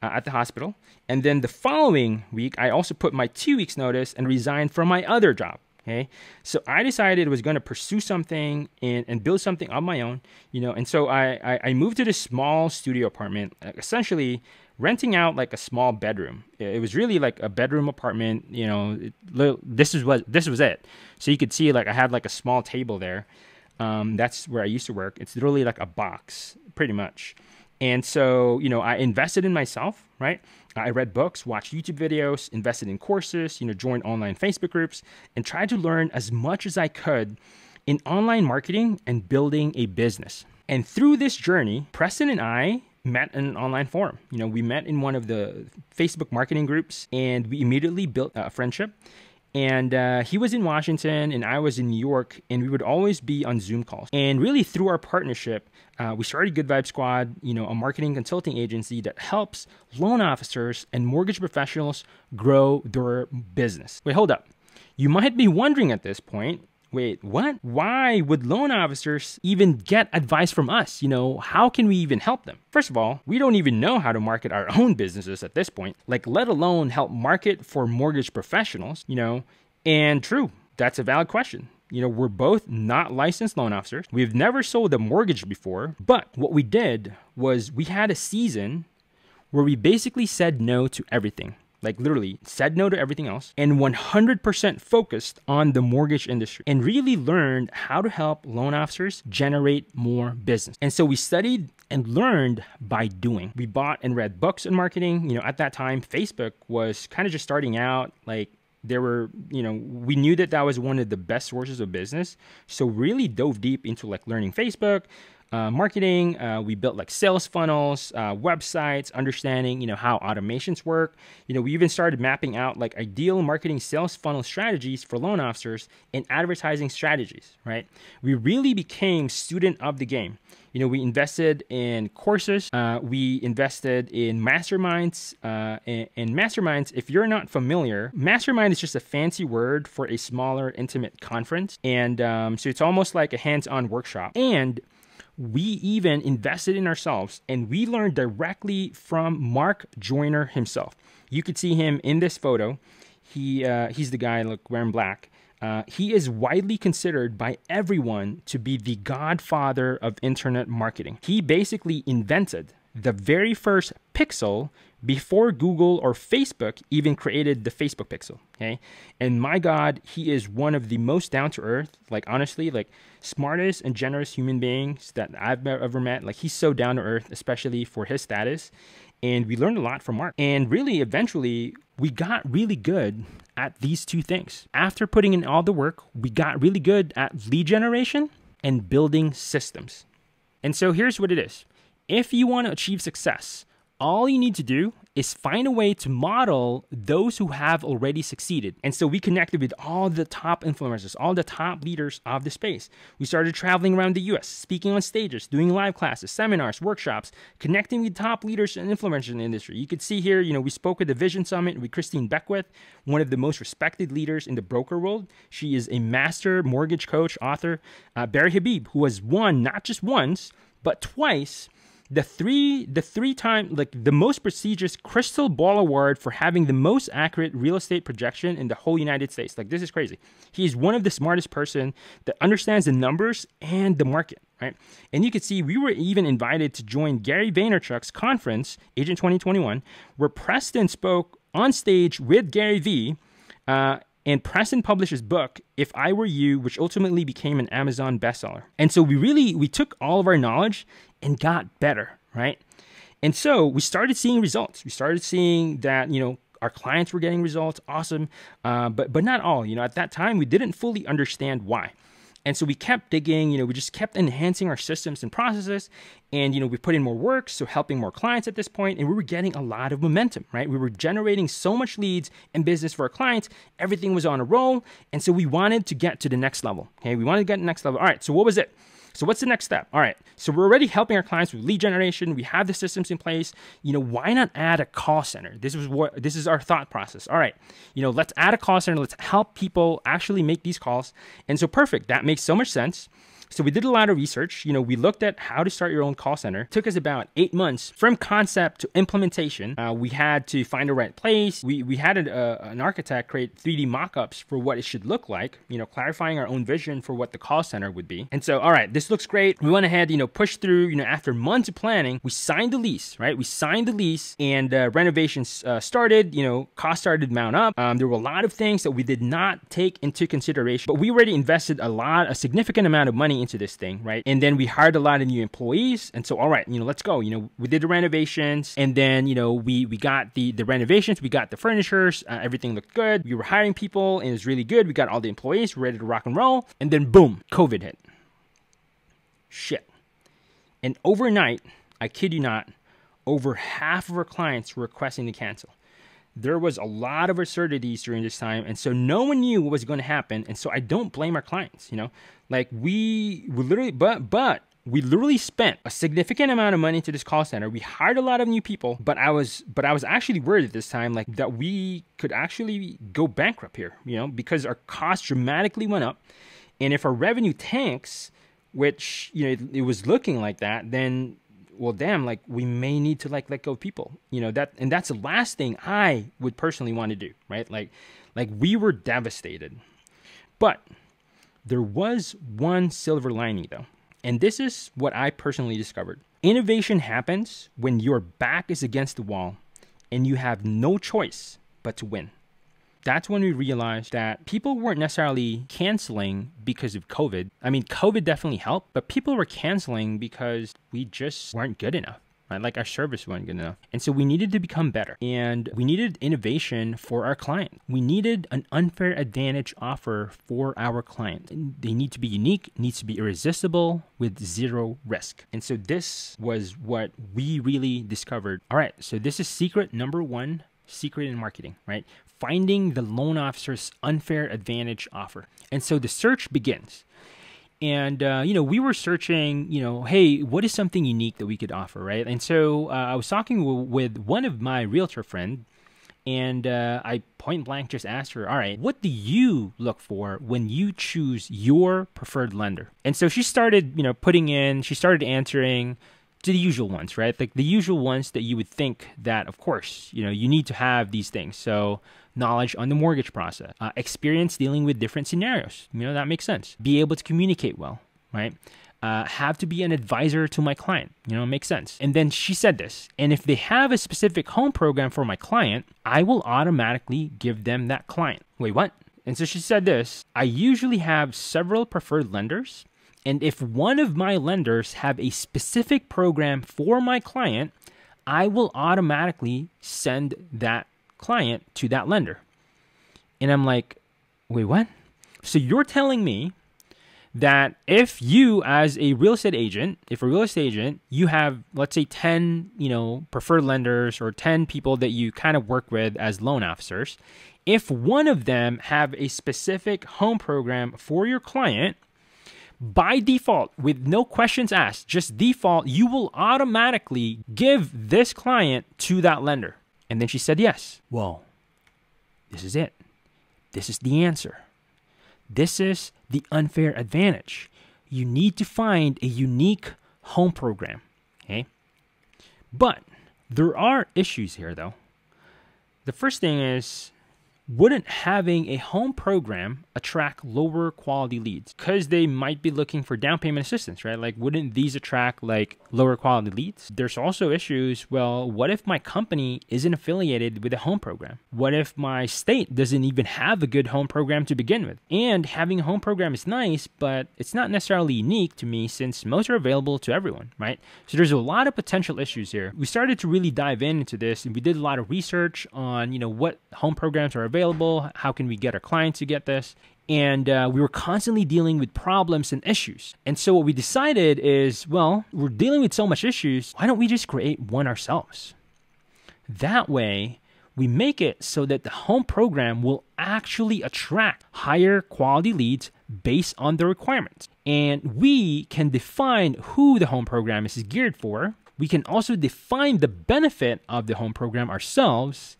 uh, at the hospital. And then the following week, I also put my two weeks notice and resigned from my other job, okay? So I decided I was gonna pursue something and, and build something on my own, you know? And so I, I, I moved to this small studio apartment, essentially renting out like a small bedroom. It was really like a bedroom apartment, you know, it, this, is what, this was it. So you could see, like, I had like a small table there. Um, that's where I used to work. It's literally like a box, pretty much. And so, you know, I invested in myself, right? I read books, watched YouTube videos, invested in courses, you know, joined online Facebook groups, and tried to learn as much as I could in online marketing and building a business. And through this journey, Preston and I met in an online forum. You know, we met in one of the Facebook marketing groups, and we immediately built a friendship. And uh, he was in Washington, and I was in New York, and we would always be on Zoom calls. And really, through our partnership, uh, we started Good Vibe Squad, you know, a marketing consulting agency that helps loan officers and mortgage professionals grow their business. Wait, hold up. You might be wondering at this point, wait, what? Why would loan officers even get advice from us? You know, how can we even help them? First of all, we don't even know how to market our own businesses at this point, like, let alone help market for mortgage professionals, you know. And true, that's a valid question. You know, we're both not licensed loan officers. We've never sold a mortgage before, but what we did was we had a season where we basically said no to everything. Like, literally said no to everything else, and one hundred percent focused on the mortgage industry, and really learned how to help loan officers generate more business. And so we studied and learned by doing. We bought and read books on marketing. You know, at that time, Facebook was kind of just starting out. Like, there were, you know, we knew that that was one of the best sources of business. So really dove deep into, like, learning Facebook, Uh, marketing, uh, we built like sales funnels, uh, websites, understanding, you know, how automations work. You know, we even started mapping out like ideal marketing sales funnel strategies for loan officers and advertising strategies, right? We really became student of the game. You know, we invested in courses, uh, we invested in masterminds, uh, and, and masterminds, if you're not familiar, mastermind is just a fancy word for a smaller, intimate conference. And um, so it's almost like a hands-on workshop. And we even invested in ourselves, and we learned directly from Mark Joyner himself. You could see him in this photo. He, uh, he's the guy, look, wearing black. Uh, he is widely considered by everyone to be the godfather of internet marketing. He basically invented the very first pixel before Google or Facebook even created the Facebook pixel, okay? And my God, he is one of the most down-to-earth, like honestly, like smartest and generous human beings that I've ever met. Like he's so down-to-earth, especially for his status. And we learned a lot from Mark. And really, eventually, we got really good at these two things. After putting in all the work, we got really good at lead generation and building systems. And so here's what it is. If you want to achieve success, all you need to do is find a way to model those who have already succeeded. And so we connected with all the top influencers, all the top leaders of the space. We started traveling around the U S, speaking on stages, doing live classes, seminars, workshops, connecting with top leaders and influencers in the industry. You could see here, you know, we spoke at the Vision Summit with Christine Beckwith, one of the most respected leaders in the broker world. She is a master mortgage coach, author. Uh, Barry Habib, who has won not just once, but twice, The three, the three time, like the most prestigious Crystal Ball Award for having the most accurate real estate projection in the whole United States. Like, this is crazy. He is one of the smartest person that understands the numbers and the market, right? And you can see we were even invited to join Gary Vaynerchuk's conference, Agent twenty twenty-one, where Preston spoke on stage with Gary V. Uh, And Preston published his book, If I Were You, which ultimately became an Amazon bestseller. And so we really, we took all of our knowledge and got better, right? And so we started seeing results. We started seeing that, you know, our clients were getting results, awesome, uh, but, but not all. You know, at that time, we didn't fully understand why. And so we kept digging, you know, we just kept enhancing our systems and processes. And, you know, we put in more work, so helping more clients at this point, and we were getting a lot of momentum, right? We were generating so much leads and business for our clients. Everything was on a roll. And so we wanted to get to the next level, okay? We wanted to get to the next level. All right, so what was it? So what's the next step? All right, so we're already helping our clients with lead generation. We have the systems in place. You know, why not add a call center? This is what, this is our thought process. All right, you know, let's add a call center. Let's help people actually make these calls. And so perfect, that makes so much sense. So we did a lot of research. You know, we looked at how to start your own call center. It took us about eight months from concept to implementation. Uh, we had to find the right place. We, we had a, an architect create three D mock-ups for what it should look like, you know, clarifying our own vision for what the call center would be. And so, all right, this looks great. We went ahead, you know, pushed through, you know, after months of planning, we signed the lease, right? We signed the lease and uh, renovations uh, started, you know, costs started to mount up. Um, there were a lot of things that we did not take into consideration, but we already invested a lot, a significant amount of money into this thing, right? And then we hired a lot of new employees. And so, all right, you know, let's go. You know, we did the renovations, and then, you know, we we got the the renovations, we got the furnitures, uh, everything looked good. We were hiring people, and it was really good. We got all the employees, we're ready to rock and roll. And then boom, COVID hit. Shit. And overnight, I kid you not, over half of our clients were requesting to cancel. There was a lot of uncertainties during this time, and so no one knew what was going to happen. And so I don't blame our clients, you know, like we, we literally, but, but we literally spent a significant amount of money to this call center. We hired a lot of new people, but I was, but I was actually worried at this time, like that we could actually go bankrupt here, you know, because our costs dramatically went up. And if our revenue tanks, which, you know, it, it was looking like that, then well, damn, like we may need to like let go of people, you know, that, and that's the last thing I would personally want to do, right? Like, like we were devastated, but there was one silver lining though. And this is what I personally discovered. Innovation happens when your back is against the wall and you have no choice but to win. That's when we realized that people weren't necessarily canceling because of COVID. I mean, COVID definitely helped, but people were canceling because we just weren't good enough, right? Like our service wasn't good enough. And so we needed to become better, and we needed innovation for our client. We needed an unfair advantage offer for our client. They need to be unique, needs to be irresistible with zero risk. And so this was what we really discovered. All right, so this is secret number one. Secret in marketing, right? Finding the loan officer's unfair advantage offer. And so the search begins. And, uh, you know, we were searching, you know, hey, what is something unique that we could offer, right? And so uh, I was talking with one of my realtor friend, and uh, I point blank just asked her, all right, what do you look for when you choose your preferred lender? And so she started, you know, putting in, she started answering, to the usual ones, right? Like the usual ones that you would think that, of course, you know, you need to have these things. So knowledge on the mortgage process, uh, experience dealing with different scenarios. You know, that makes sense. Be able to communicate well, right? Uh, have to be an advisor to my client. You know, it makes sense. And then she said this, and if they have a specific home program for my client, I will automatically give them that client. Wait, what? And so she said this, I usually have several preferred lenders. And if one of my lenders have a specific program for my client, I will automatically send that client to that lender. And I'm like, wait, what? So you're telling me that if you, as a real estate agent, if a real estate agent, you have, let's say ten, you know, preferred lenders or ten people that you kind of work with as loan officers, if one of them have a specific home program for your client, by default, with no questions asked, just default, you will automatically give this client to that lender. And then she said, yes. Whoa, this is it. This is the answer. This is the unfair advantage. You need to find a unique home program, okay? But there are issues here though. The first thing is, wouldn't having a home program attract lower quality leads? Because they might be looking for down payment assistance, right? Like, wouldn't these attract like lower quality leads? There's also issues. Well, what if my company isn't affiliated with a home program? What if my state doesn't even have a good home program to begin with? And having a home program is nice, but it's not necessarily unique to me since most are available to everyone, right? So there's a lot of potential issues here. We started to really dive into this, and we did a lot of research on, you know, what home programs are available. Available, how can we get our clients to get this? And uh, we were constantly dealing with problems and issues. And so what we decided is, well, we're dealing with so much issues, why don't we just create one ourselves? That way, we make it so that the home program will actually attract higher quality leads based on the requirements. And we can define who the home program is geared for. We can also define the benefit of the home program ourselves.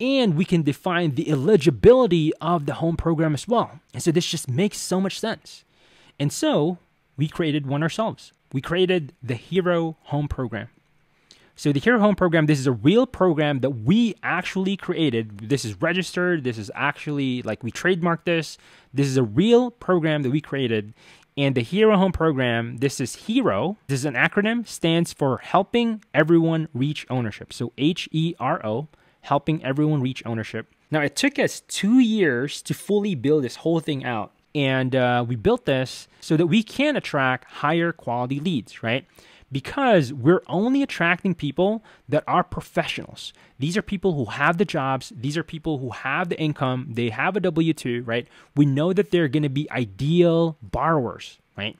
And we can define the eligibility of the home program as well. And so this just makes so much sense. And so we created one ourselves. We created the Hero Home Program. So the Hero Home Program, this is a real program that we actually created. This is registered. This is actually, like, we trademarked this. This is a real program that we created. And the Hero Home Program, this is HERO. This is an acronym, stands for Helping Everyone Reach Ownership. So H E R O. Helping everyone reach ownership. Now, it took us two years to fully build this whole thing out. And uh, we built this so that we can attract higher quality leads, right? Because we're only attracting people that are professionals. These are people who have the jobs. These are people who have the income. They have a W two, right? We know that they're going to be ideal borrowers, right?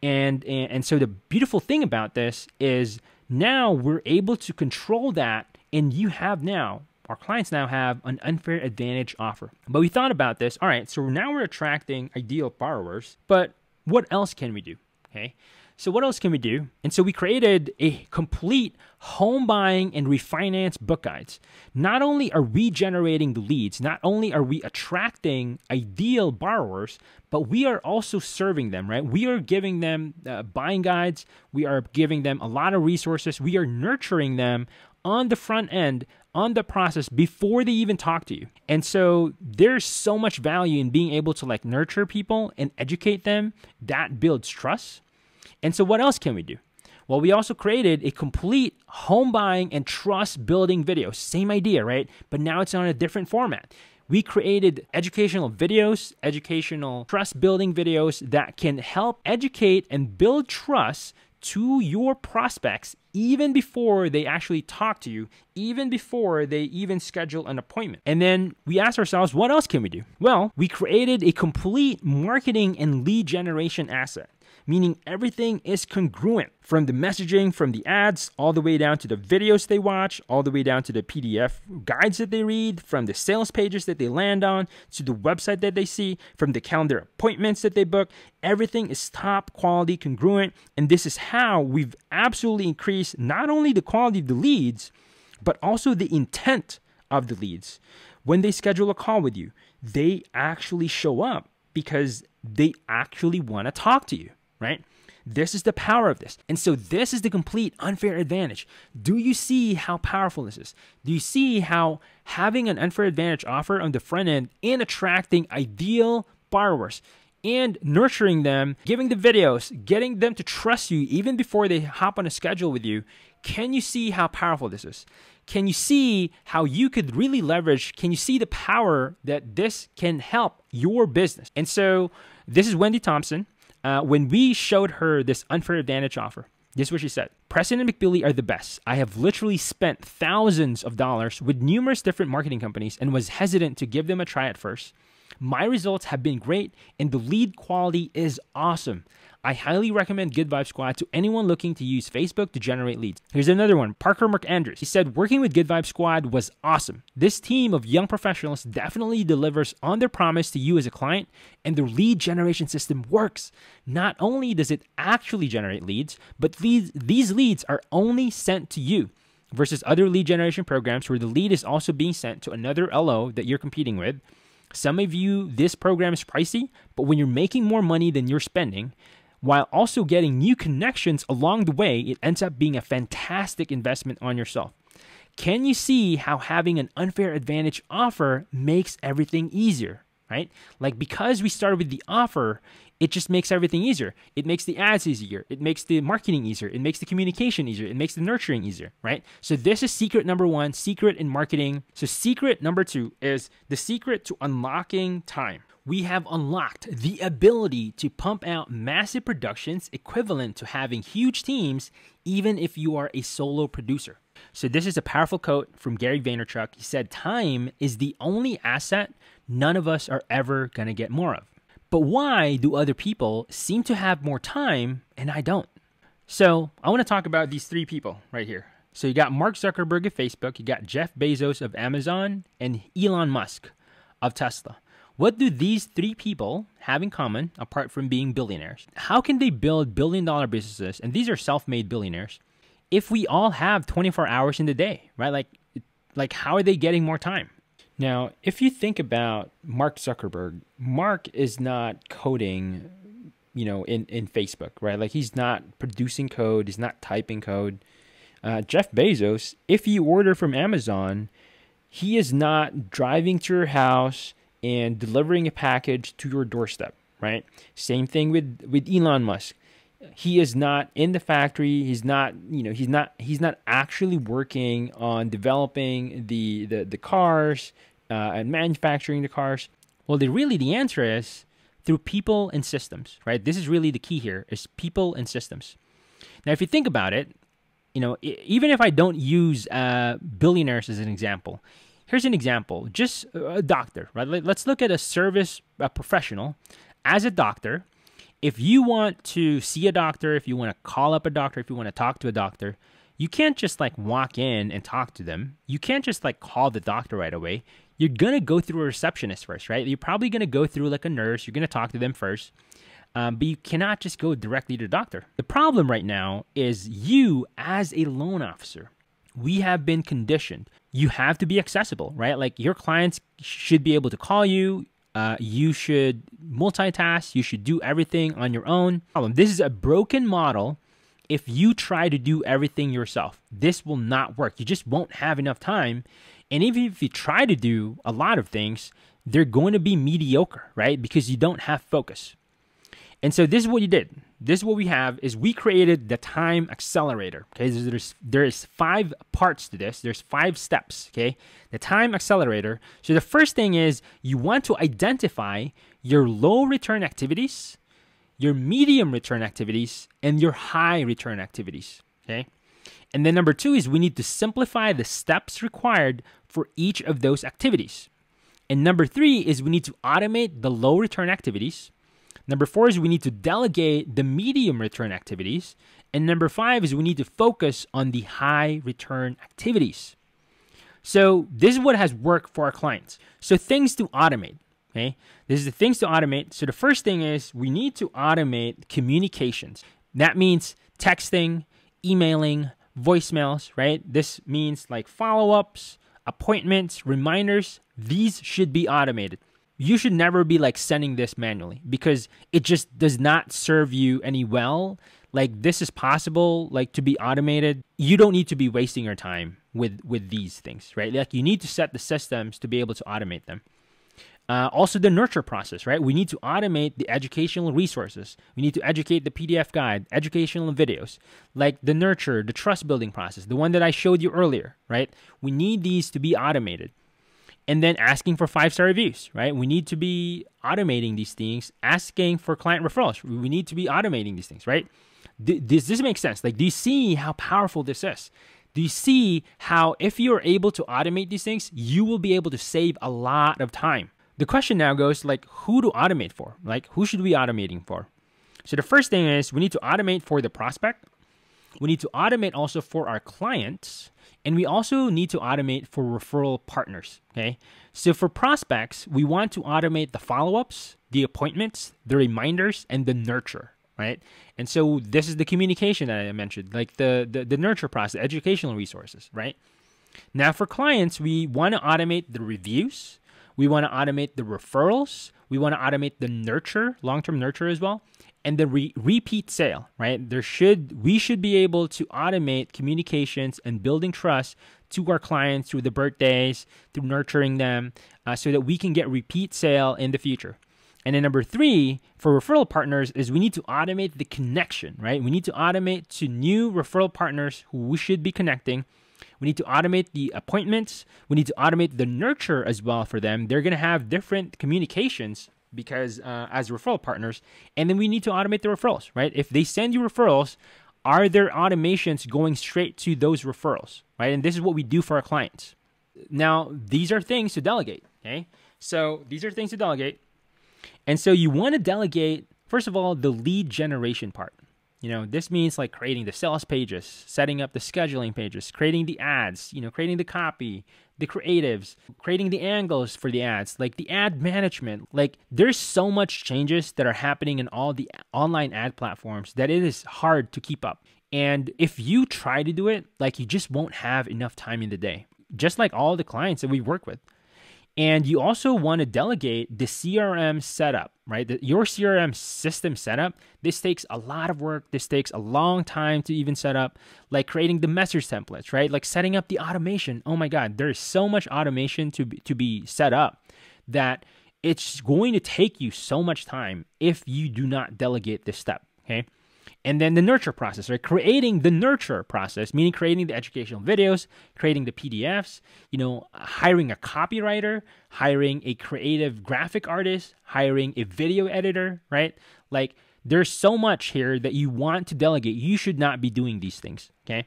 And, and, and so the beautiful thing about this is now we're able to control that. And you have now, our clients now have an unfair advantage offer. But we thought about this. All right, so now we're attracting ideal borrowers, but what else can we do? Okay, so what else can we do? And so we created a complete home buying and refinance book guides. Not only are we generating the leads, not only are we attracting ideal borrowers, but we are also serving them, right? We are giving them uh, buying guides. We are giving them a lot of resources. We are nurturing them on the front end, on the process before they even talk to you. And so there's so much value in being able to like nurture people and educate them. That builds trust. And so what else can we do? Well, we also created a complete home buying and trust building video. Same idea, right? But now it's on a different format. We created educational videos, educational trust building videos that can help educate and build trust to your prospects even before they actually talk to you, even before they even schedule an appointment. And then we asked ourselves, what else can we do? Well, we created a complete marketing and lead generation asset, meaning everything is congruent from the messaging, from the ads, all the way down to the videos they watch, all the way down to the P D F guides that they read, from the sales pages that they land on, to the website that they see, from the calendar appointments that they book. Everything is top quality, congruent, and this is how we've absolutely increased not only the quality of the leads, but also the intent of the leads. When they schedule a call with you, they actually show up because they actually want to talk to you, right? This is the power of this. And so this is the complete unfair advantage. Do you see how powerful this is? Do you see how having an unfair advantage offer on the front end and attracting ideal borrowers and nurturing them, giving the videos, getting them to trust you even before they hop on a schedule with you? Can you see how powerful this is? Can you see how you could really leverage? Can you see the power that this can help your business? And so this is Wendy Thompson. Uh, when we showed her this unfair advantage offer, this is what she said. Preston and McBilly are the best. I have literally spent thousands of dollars with numerous different marketing companies and was hesitant to give them a try at first. My results have been great and the lead quality is awesome. I highly recommend Good Vibe Squad to anyone looking to use Facebook to generate leads. Here's another one, Parker McAndrews. He said, working with Good Vibe Squad was awesome. This team of young professionals definitely delivers on their promise to you as a client, and their lead generation system works. Not only does it actually generate leads, but these, these leads are only sent to you, versus other lead generation programs where the lead is also being sent to another L O that you're competing with. Some may view this program as pricey, but when you're making more money than you're spending, while also getting new connections along the way, it ends up being a fantastic investment on yourself. Can you see how having an unfair advantage offer makes everything easier, right? Like, because we started with the offer, it just makes everything easier. It makes the ads easier. It makes the marketing easier. It makes the communication easier. It makes the nurturing easier, right? So this is secret number one, secret in marketing. So secret number two is the secret to unlocking time. We have unlocked the ability to pump out massive productions equivalent to having huge teams, even if you are a solo producer. So this is a powerful quote from Gary Vaynerchuk. He said, time is the only asset none of us are ever going to get more of. But why do other people seem to have more time and I don't? So I want to talk about these three people right here. So you got Mark Zuckerberg of Facebook, you got Jeff Bezos of Amazon, and Elon Musk of Tesla. What do these three people have in common apart from being billionaires? How can they build billion dollar businesses? And these are self-made billionaires. If we all have twenty-four hours in the day, right? Like, like how are they getting more time? Now, if you think about Mark Zuckerberg, Mark is not coding, you know, in, in Facebook, right? Like, he's not producing code. He's not typing code. Uh, Jeff Bezos, if you order from Amazon, he is not driving to your house and delivering a package to your doorstep, right? Same thing with, with Elon Musk. He is not in the factory. He's not, you know, he's not, he's not actually working on developing the, the, the cars uh, and manufacturing the cars. Well, the, really the answer is through people and systems, right? This is really the key here, is people and systems. Now, if you think about it, you know, even if I don't use uh, billionaires as an example, here's an example, just a doctor, right? Let's look at a service a professional as a doctor. If you want to see a doctor, if you want to call up a doctor, if you want to talk to a doctor, you can't just like walk in and talk to them. You can't just like call the doctor right away. You're going to go through a receptionist first, right? You're probably going to go through like a nurse. You're going to talk to them first, um, but you cannot just go directly to the doctor. The problem right now is you as a loan officer, we have been conditioned. You have to be accessible, right? Like, your clients should be able to call you. Uh, you should multitask. You should do everything on your own. This is a broken model. If you try to do everything yourself, this will not work. You just won't have enough time. And even if you try to do a lot of things, they're going to be mediocre, right? Because you don't have focus. And so this is what you did. This is what we have, is we created the time accelerator. Okay, there's, there's five parts to this. There's five steps, okay? The time accelerator. So the first thing is you want to identify your low return activities, your medium return activities, and your high return activities, okay? And then number two is we need to simplify the steps required for each of those activities. And number three is we need to automate the low return activities. Number four is we need to delegate the medium return activities. And number five is we need to focus on the high return activities. So this is what has worked for our clients. So things to automate, okay? This is the things to automate. So the first thing is we need to automate communications. That means texting, emailing, voicemails, right? This means like follow-ups, appointments, reminders. These should be automated. You should never be like sending this manually, because it just does not serve you any well. like this is possible, like to be automated. You don't need to be wasting your time with, with these things, right? Like you need to set the systems to be able to automate them. Uh, also the nurture process, right? We need to automate the educational resources. We need to educate the P D F guide, educational videos, like the nurture, the trust building process, the one that I showed you earlier, right? We need these to be automated. And then asking for five-star reviews, right? We need to be automating these things, asking for client referrals. We need to be automating these things, right? Th does this make sense? Like, do you see how powerful this is? Do you see how if you're able to automate these things, you will be able to save a lot of time? The question now goes like, who to automate for? Like, who should we be automating for? So the first thing is we need to automate for the prospect. We need to automate also for our clients. And we also need to automate for referral partners, okay? So for prospects, we want to automate the follow-ups, the appointments, the reminders, and the nurture, right? And so this is the communication that I mentioned, like the, the, the nurture process, educational resources, right? Now for clients, we want to automate the reviews. We want to automate the referrals. We want to automate the nurture, long-term nurture as well, and the re repeat sale, right? There should, we should be able to automate communications and building trust to our clients through the birthdays, through nurturing them, uh, so that we can get repeat sale in the future. And then number three, for referral partners, is we need to automate the connection, right? We need to automate to new referral partners who we should be connecting. We need to automate the appointments. We need to automate the nurture as well for them. They're going to have different communications because uh, as referral partners, and then we need to automate the referrals, right? If they send you referrals, are there automations going straight to those referrals, right? And this is what we do for our clients. Now, these are things to delegate, okay? So these are things to delegate. And so you want to delegate, first of all, the lead generation part. You know, this means like creating the sales pages, setting up the scheduling pages, creating the ads, you know, creating the copy, the creatives, creating the angles for the ads, like the ad management. Like there's so much changes that are happening in all the online ad platforms that it is hard to keep up. And if you try to do it, like you just won't have enough time in the day, just like all the clients that we work with. And you also want to delegate the C R M setup, right? The, your C R M system setup, this takes a lot of work. This takes a long time to even set up, like creating the message templates, right? Like setting up the automation. Oh my God, there's so much automation to be, to be set up that it's going to take you so much time if you do not delegate this step, okay? And then the nurture process, right? Creating the nurture process, meaning creating the educational videos, creating the P D Fs, you know, hiring a copywriter, hiring a creative graphic artist, hiring a video editor, right? Like there's so much here that you want to delegate. You should not be doing these things, okay?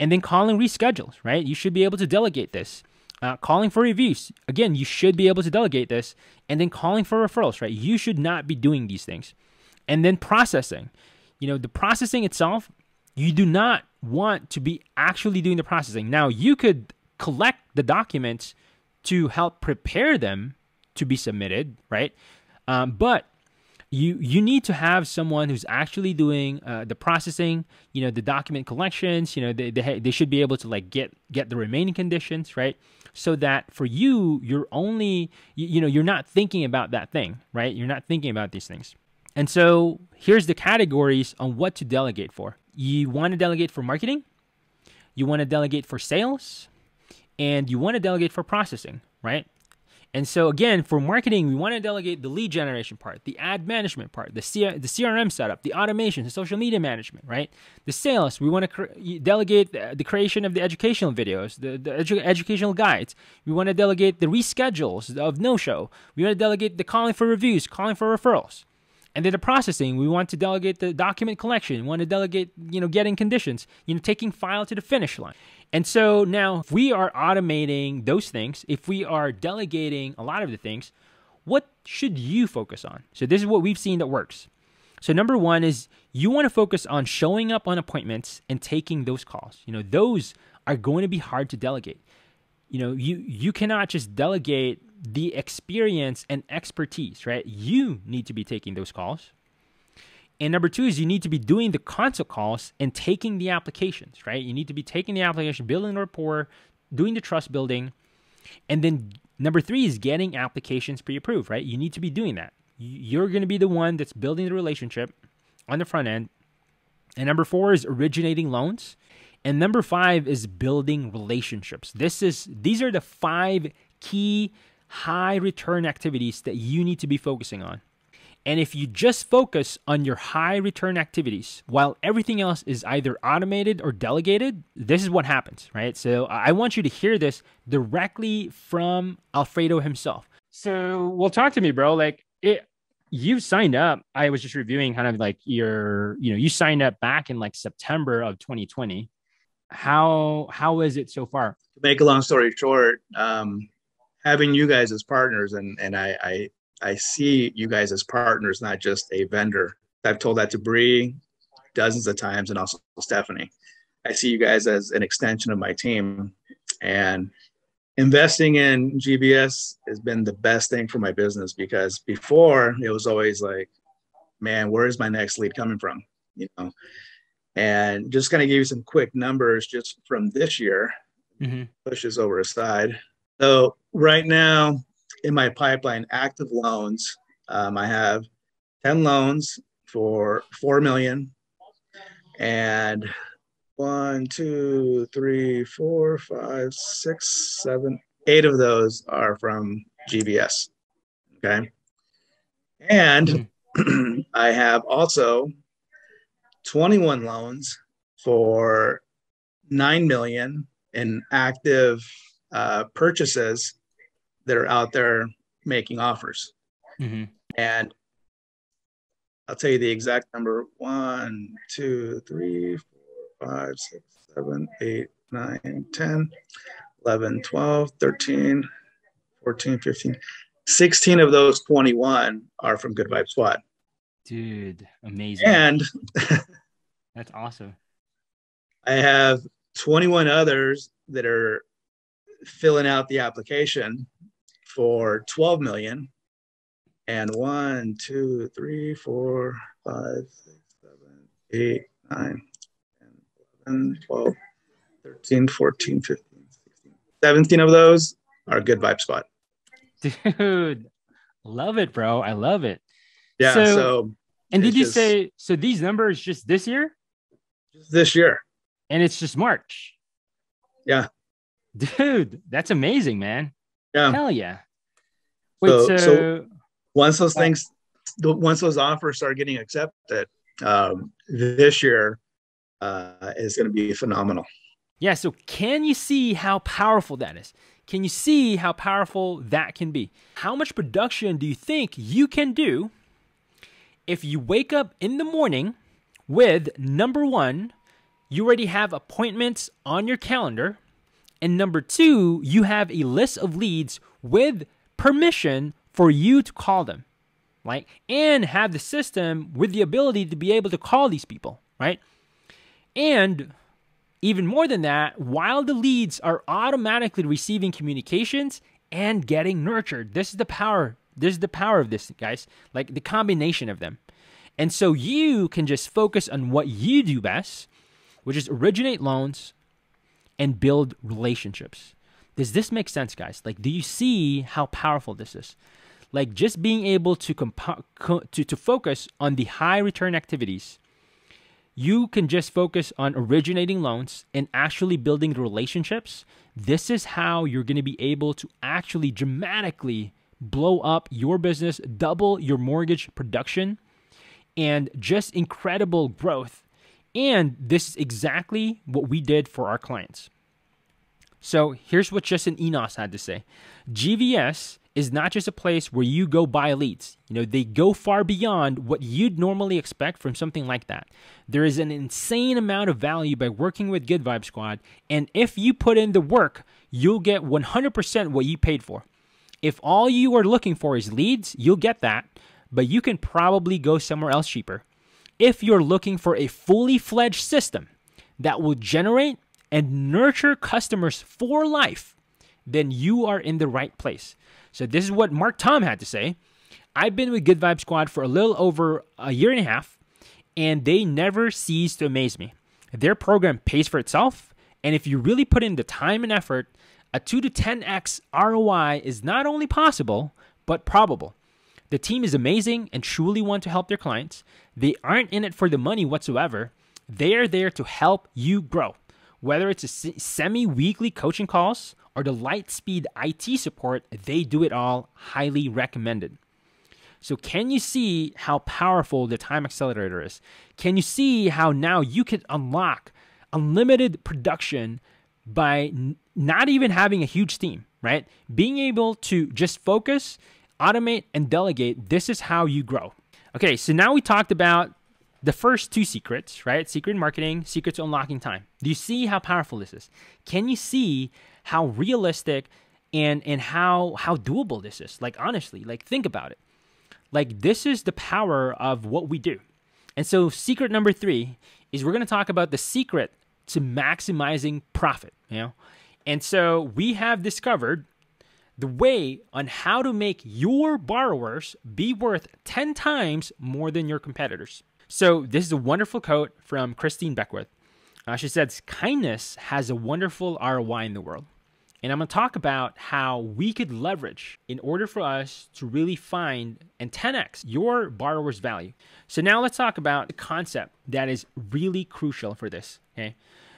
And then calling reschedules, right? You should be able to delegate this. Uh, calling for reviews. Again, you should be able to delegate this. And then calling for referrals, right? You should not be doing these things. And then processing. You know, the processing itself, you do not want to be actually doing the processing. Now, you could collect the documents to help prepare them to be submitted, right? Um, but you you need to have someone who's actually doing uh, the processing, you know, the document collections, you know, they, they, they should be able to like get, get the remaining conditions, right? So that for you, you're only, you, you know, you're not thinking about that thing, right? You're not thinking about these things. And so here's the categories on what to delegate for. You want to delegate for marketing, you want to delegate for sales, and you want to delegate for processing, right? And so again, for marketing, we want to delegate the lead generation part, the ad management part, the, C the C R M setup, the automation, the social media management, right? The sales, we want to delegate the, the creation of the educational videos, the, the edu educational guides. We want to delegate the reschedules of no-show. We want to delegate the calling for reviews, calling for referrals. And then the processing, we want to delegate the document collection, we want to delegate, you know, getting conditions, you know, taking file to the finish line. And so now if we are automating those things, if we are delegating a lot of the things, what should you focus on? So this is what we've seen that works. So number one is you want to focus on showing up on appointments and taking those calls. You know, those are going to be hard to delegate. You know, you, you cannot just delegate the experience and expertise, right? You need to be taking those calls. And number two is you need to be doing the consult calls and taking the applications, right? You need to be taking the application, building rapport, doing the trust building. And then number three is getting applications pre-approved, right? You need to be doing that. You're going to be the one that's building the relationship on the front end. And number four is originating loans. And number five is building relationships. This is, these are the five key high return activities that you need to be focusing on. And if you just focus on your high return activities while everything else is either automated or delegated, this is what happens, right? So I want you to hear this directly from Alfredo himself. So, well, talk to me, bro. Like, it, you signed up. I was just reviewing kind of like your, you know, you signed up back in like September of twenty twenty. How, how is it so far? To make a long story short, um, having you guys as partners, and, and I, I, I see you guys as partners, not just a vendor. I've told that to Bree dozens of times, and also Stephanie. I see you guys as an extension of my team, and investing in G B S has been the best thing for my business, because before it was always like, man, where is my next lead coming from? You know, and just going to give you some quick numbers just from this year, mm-hmm. push this over aside. So right now, in my pipeline, active loans, um, I have ten loans for four million dollars, and one, two, three, four, five, six, seven, eight of those are from G B S. Okay. And I have also twenty-one loans for nine million dollars in active uh, purchases that are out there making offers. Mm-hmm. And I'll tell you the exact number. One, two, three, four, five, six, seven, eight, nine, ten, eleven, twelve, thirteen, fourteen, fifteen, sixteen of those twenty-one are from Good Vibe Squad. Dude, amazing. And that's awesome. I have twenty-one others that are filling out the application for twelve million. And one, two, three, four, five, six, seven, eight, nine, ten, eleven, twelve, thirteen, fourteen, fifteen, sixteen, seventeen of those are Good Vibe Spot. Dude, love it, bro. I love it. Yeah. So, so and did you just say, so these numbers just this year? Just this year. And it's just March. Yeah. Dude, that's amazing, man. Yeah. Hell yeah. Wait, so, so, so once those wow. things, once those offers start getting accepted, um, this year uh, is going to be phenomenal. Yeah. So can you see how powerful that is? Can you see how powerful that can be? How much production do you think you can do if you wake up in the morning with, number one, you already have appointments on your calendar, and number two, you have a list of leads with permission for you to call them, right? And have the system with the ability to be able to call these people, right? And even more than that, while the leads are automatically receiving communications and getting nurtured, this is the power. This is the power of this, guys, like the combination of them. And so you can just focus on what you do best, which is originate loans and build relationships. Does this make sense, guys? Like, do you see how powerful this is? Like, just being able to comp co to, to focus on the high return activities, you can just focus on originating loans and actually building the relationships. This is how you're going to be able to actually dramatically blow up your business, double your mortgage production, and just incredible growth. And this is exactly what we did for our clients. So here's what Justin Enos had to say. G V S is not just a place where you go buy leads. You know, they go far beyond what you'd normally expect from something like that. There is an insane amount of value by working with Good Vibe Squad. And if you put in the work, you'll get one hundred percent what you paid for. If all you are looking for is leads, you'll get that, but you can probably go somewhere else cheaper. If you're looking for a fully fledged system that will generate and nurture customers for life, then you are in the right place. So this is what Mark Tom had to say. I've been with Good Vibe Squad for a little over a year and a half, and they never cease to amaze me. Their program pays for itself, and if you really put in the time and effort, a two to ten X R O I is not only possible, but probable. The team is amazing and truly want to help their clients. They aren't in it for the money whatsoever. They are there to help you grow. Whether it's a semi-weekly coaching calls or the Lightspeed I T support, they do it all. Highly recommended. So can you see how powerful the Time Accelerator is? Can you see how now you can unlock unlimited production by n- not even having a huge team, right? Being able to just focus, automate, and delegate. This is how you grow. Okay, so now we talked about the first two secrets, right? Secret marketing, secret to unlocking time. Do you see how powerful this is? Can you see how realistic and, and how, how doable this is? Like, honestly, like, think about it. Like, this is the power of what we do. And so secret number three is we're going to talk about the secret to maximizing profit, you know? And so we have discovered the way on how to make your borrowers be worth ten times more than your competitors. So this is a wonderful quote from Christine Beckworth. Uh, she says, kindness has a wonderful R O I in the world. And I'm going to talk about how we could leverage in order for us to really find and ten X your borrower's value. So now let's talk about the concept that is really crucial for this. Okay,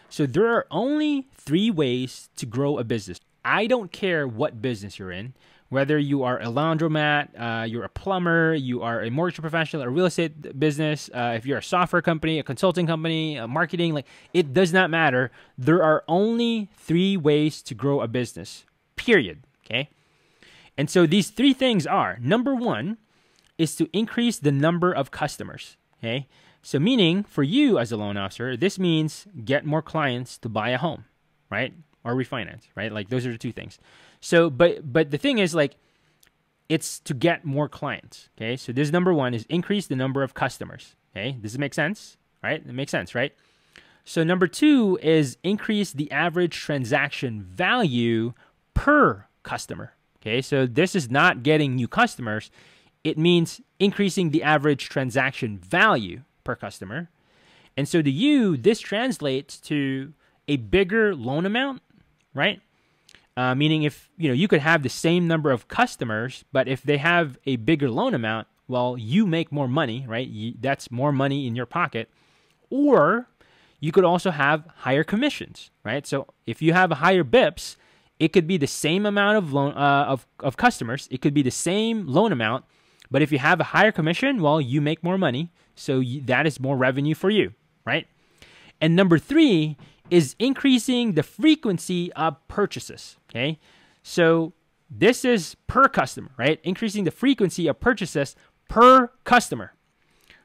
so there are only three ways to grow a business. I don't care what business you're in, whether you are a laundromat, uh, you're a plumber, you are a mortgage professional, a real estate business, uh, if you're a software company, a consulting company, a marketing, like, it does not matter. There are only three ways to grow a business, period, okay? And so these three things are, number one is to increase the number of customers, okay? So meaning for you as a loan officer, this means get more clients to buy a home, right? Or refinance, right? Like, those are the two things. So, but but the thing is, like, it's to get more clients, okay? So this number one is increase the number of customers, okay? Does it make sense, right? It makes sense, right? So number two is increase the average transaction value per customer, okay? So this is not getting new customers. It means increasing the average transaction value per customer. And so to you, this translates to a bigger loan amount, right? Uh, meaning if, you know, you could have the same number of customers, but if they have a bigger loan amount, well, you make more money, right? You, that's more money in your pocket. Or you could also have higher commissions, right? So if you have higher bips, it could be the same amount of loan uh, of, of customers. It could be the same loan amount, but if you have a higher commission, well, you make more money. So you, that is more revenue for you, right? And number three is increasing the frequency of purchases, okay? So this is per customer, right? Increasing the frequency of purchases per customer.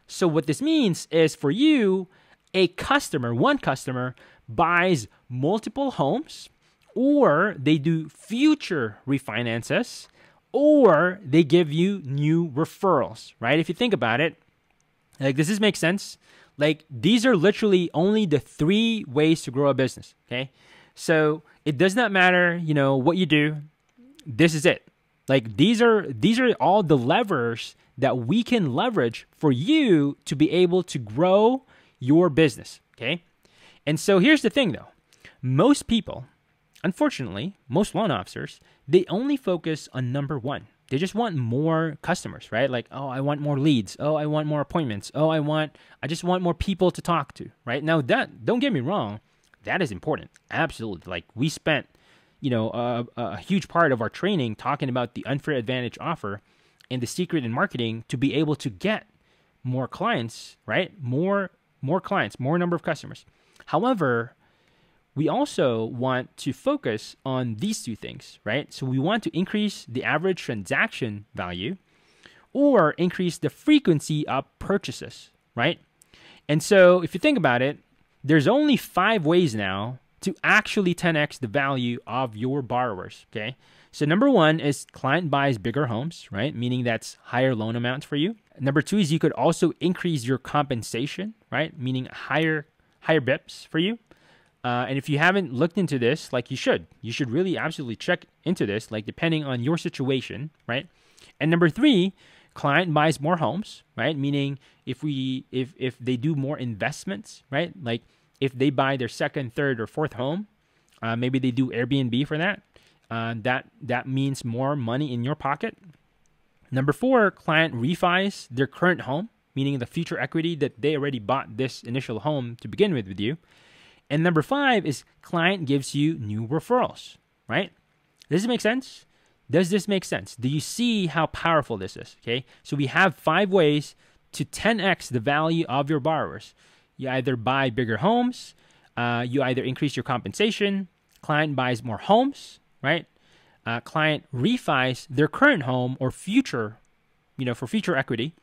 So what this means is for you, a customer, one customer, buys multiple homes, or they do future refinances, or they give you new referrals, right? If you think about it, like, does this make sense? Like, these are literally only the three ways to grow a business, okay? So it does not matter, you know, what you do. This is it. Like, these are, these are all the levers that we can leverage for you to be able to grow your business, okay? And so here's the thing, though. Most people, unfortunately, most loan officers, they only focus on number one. They just want more customers, right? Like, oh, I want more leads. Oh, I want more appointments. Oh, I want, I just want more people to talk to, right? Now that, don't get me wrong, that is important. Absolutely. Like, we spent, you know, a, a huge part of our training talking about the unfair advantage offer and the secret in marketing to be able to get more clients, right? More, more clients, more number of customers. However, we also want to focus on these two things, right? So we want to increase the average transaction value or increase the frequency of purchases, right? And so if you think about it, there's only five ways now to actually ten X the value of your borrowers, okay? So number one is client buys bigger homes, right? Meaning that's higher loan amounts for you. Number two is you could also increase your compensation, right? Meaning higher, higher bips for you. Uh, and if you haven't looked into this, like, you should, you should really absolutely check into this, like, depending on your situation, right? And number three, client buys more homes, right? Meaning if we, if, if they do more investments, right? Like, if they buy their second, third, or fourth home, uh, maybe they do Airbnb for that. Uh, that, that means more money in your pocket. Number four, client refis their current home, meaning the future equity that they already bought this initial home to begin with with you. And number five is client gives you new referrals, right? Does this make sense? Does this make sense? Do you see how powerful this is? Okay, so we have five ways to ten X the value of your borrowers. You either buy bigger homes, uh, you either increase your compensation, client buys more homes, right? Uh, client refis their current home or future, you know, for future equity.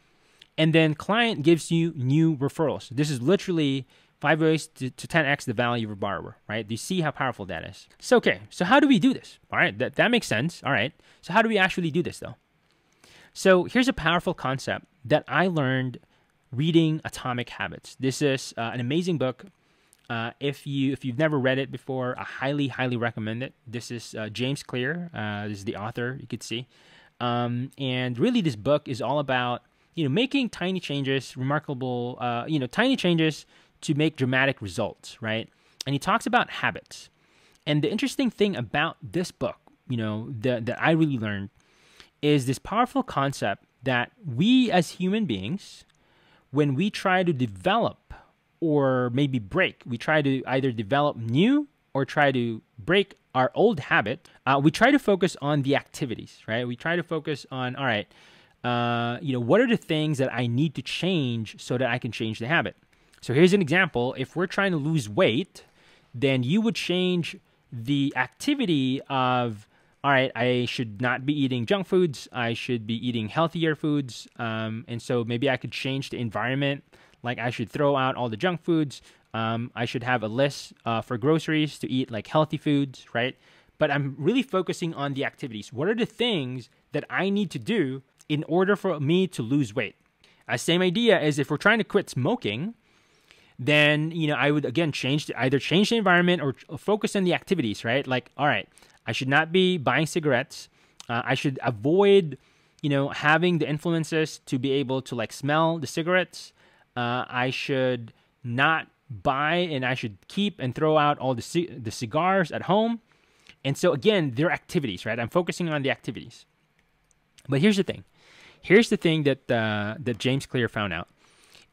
And then client gives you new referrals. This is literally five ways to, to ten X the value of a borrower, right? Do you see how powerful that is? So, okay, so how do we do this? All right, that, that makes sense. All right, so how do we actually do this though? So here's a powerful concept that I learned reading Atomic Habits. This is uh, an amazing book. Uh, if, you, if you've never read it before, I highly, highly recommend it. This is uh, James Clear. Uh, this is the author, you could see. Um, and really this book is all about, you know, making tiny changes, remarkable, uh, you know, tiny changes to make dramatic results, right? And he talks about habits. And the interesting thing about this book, you know, that, that I really learned is this powerful concept that we as human beings, when we try to develop or maybe break, we try to either develop new or try to break our old habit, uh, we try to focus on the activities, right? We try to focus on, all right, Uh, you know, what are the things that I need to change so that I can change the habit? So here's an example. If we're trying to lose weight, then you would change the activity of, all right, I should not be eating junk foods. I should be eating healthier foods. Um, and so maybe I could change the environment. Like I should throw out all the junk foods. Um, I should have a list uh, for groceries to eat like healthy foods, right? But I'm really focusing on the activities. What are the things that I need to do in order for me to lose weight? Uh, same idea as if we're trying to quit smoking, then, you know, I would, again, change the, either change the environment or, or focus on the activities, right? Like, all right, I should not be buying cigarettes. Uh, I should avoid, you know, having the influences to be able to, like, smell the cigarettes. Uh, I should not buy and I should keep and throw out all the, c the cigars at home. And so, again, they're activities, right? I'm focusing on the activities. But here's the thing. Here's the thing that uh, that James Clear found out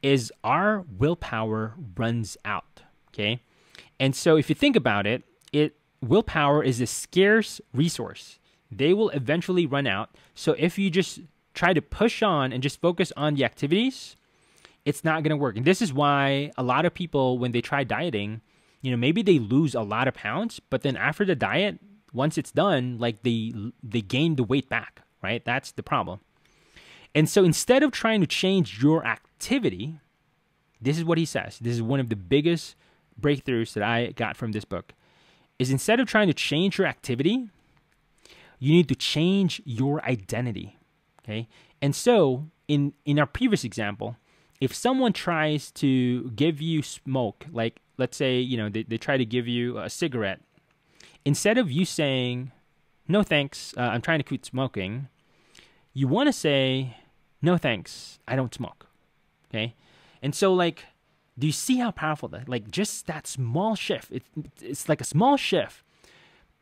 is our willpower runs out, okay? And so if you think about it, it willpower is a scarce resource. They will eventually run out. So if you just try to push on and just focus on the activities, it's not gonna work. And this is why a lot of people, when they try dieting, you know, maybe they lose a lot of pounds, but then after the diet, once it's done, like they, they gain the weight back, right? That's the problem. And so instead of trying to change your activity, this is what he says. This is one of the biggest breakthroughs that I got from this book, is instead of trying to change your activity, you need to change your identity, okay? And so in, in our previous example, if someone tries to give you smoke, like let's say, you know, they, they try to give you a cigarette, instead of you saying, no thanks, uh, I'm trying to quit smoking, you want to say, no thanks, I don't smoke, okay? And so, like, do you see how powerful that, like, just that small shift, it, it's like a small shift,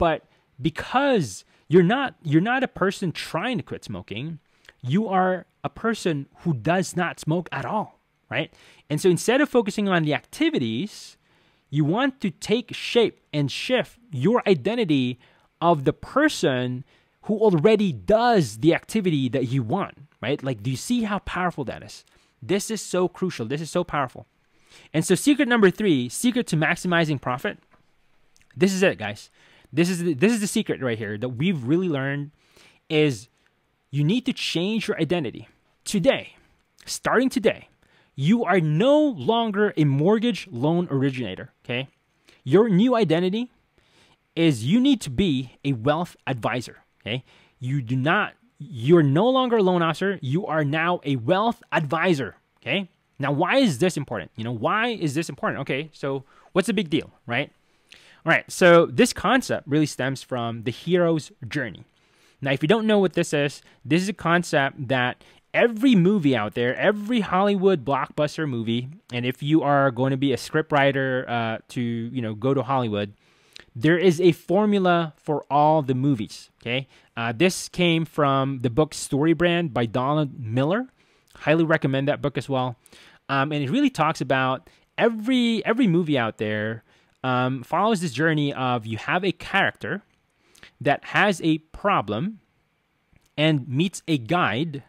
but because you're not, you're not a person trying to quit smoking, you are a person who does not smoke at all, right? And so instead of focusing on the activities, you want to take shape and shift your identity of the person who already does the activity that you want, right? Like, do you see how powerful that is? This is so crucial. This is so powerful. And so secret number three, secret to maximizing profit. This is it, guys. This is the, this is the secret right here that we've really learned is you need to change your identity. Today, starting today, you are no longer a mortgage loan originator, okay? Your new identity is you need to be a wealth advisor. Okay, you do not, you're no longer a loan officer. You are now a wealth advisor. Okay, now why is this important? You know, why is this important? Okay, so what's the big deal, right? All right, so this concept really stems from the hero's journey. Now, if you don't know what this is, this is a concept that every movie out there, every Hollywood blockbuster movie, and if you are going to be a scriptwriter uh, to, you know, go to Hollywood, there is a formula for all the movies, okay? Uh, this came from the book Story Brand by Donald Miller. Highly recommend that book as well. Um, and it really talks about every every movie out there um, follows this journey of you have a character that has a problem and meets a guide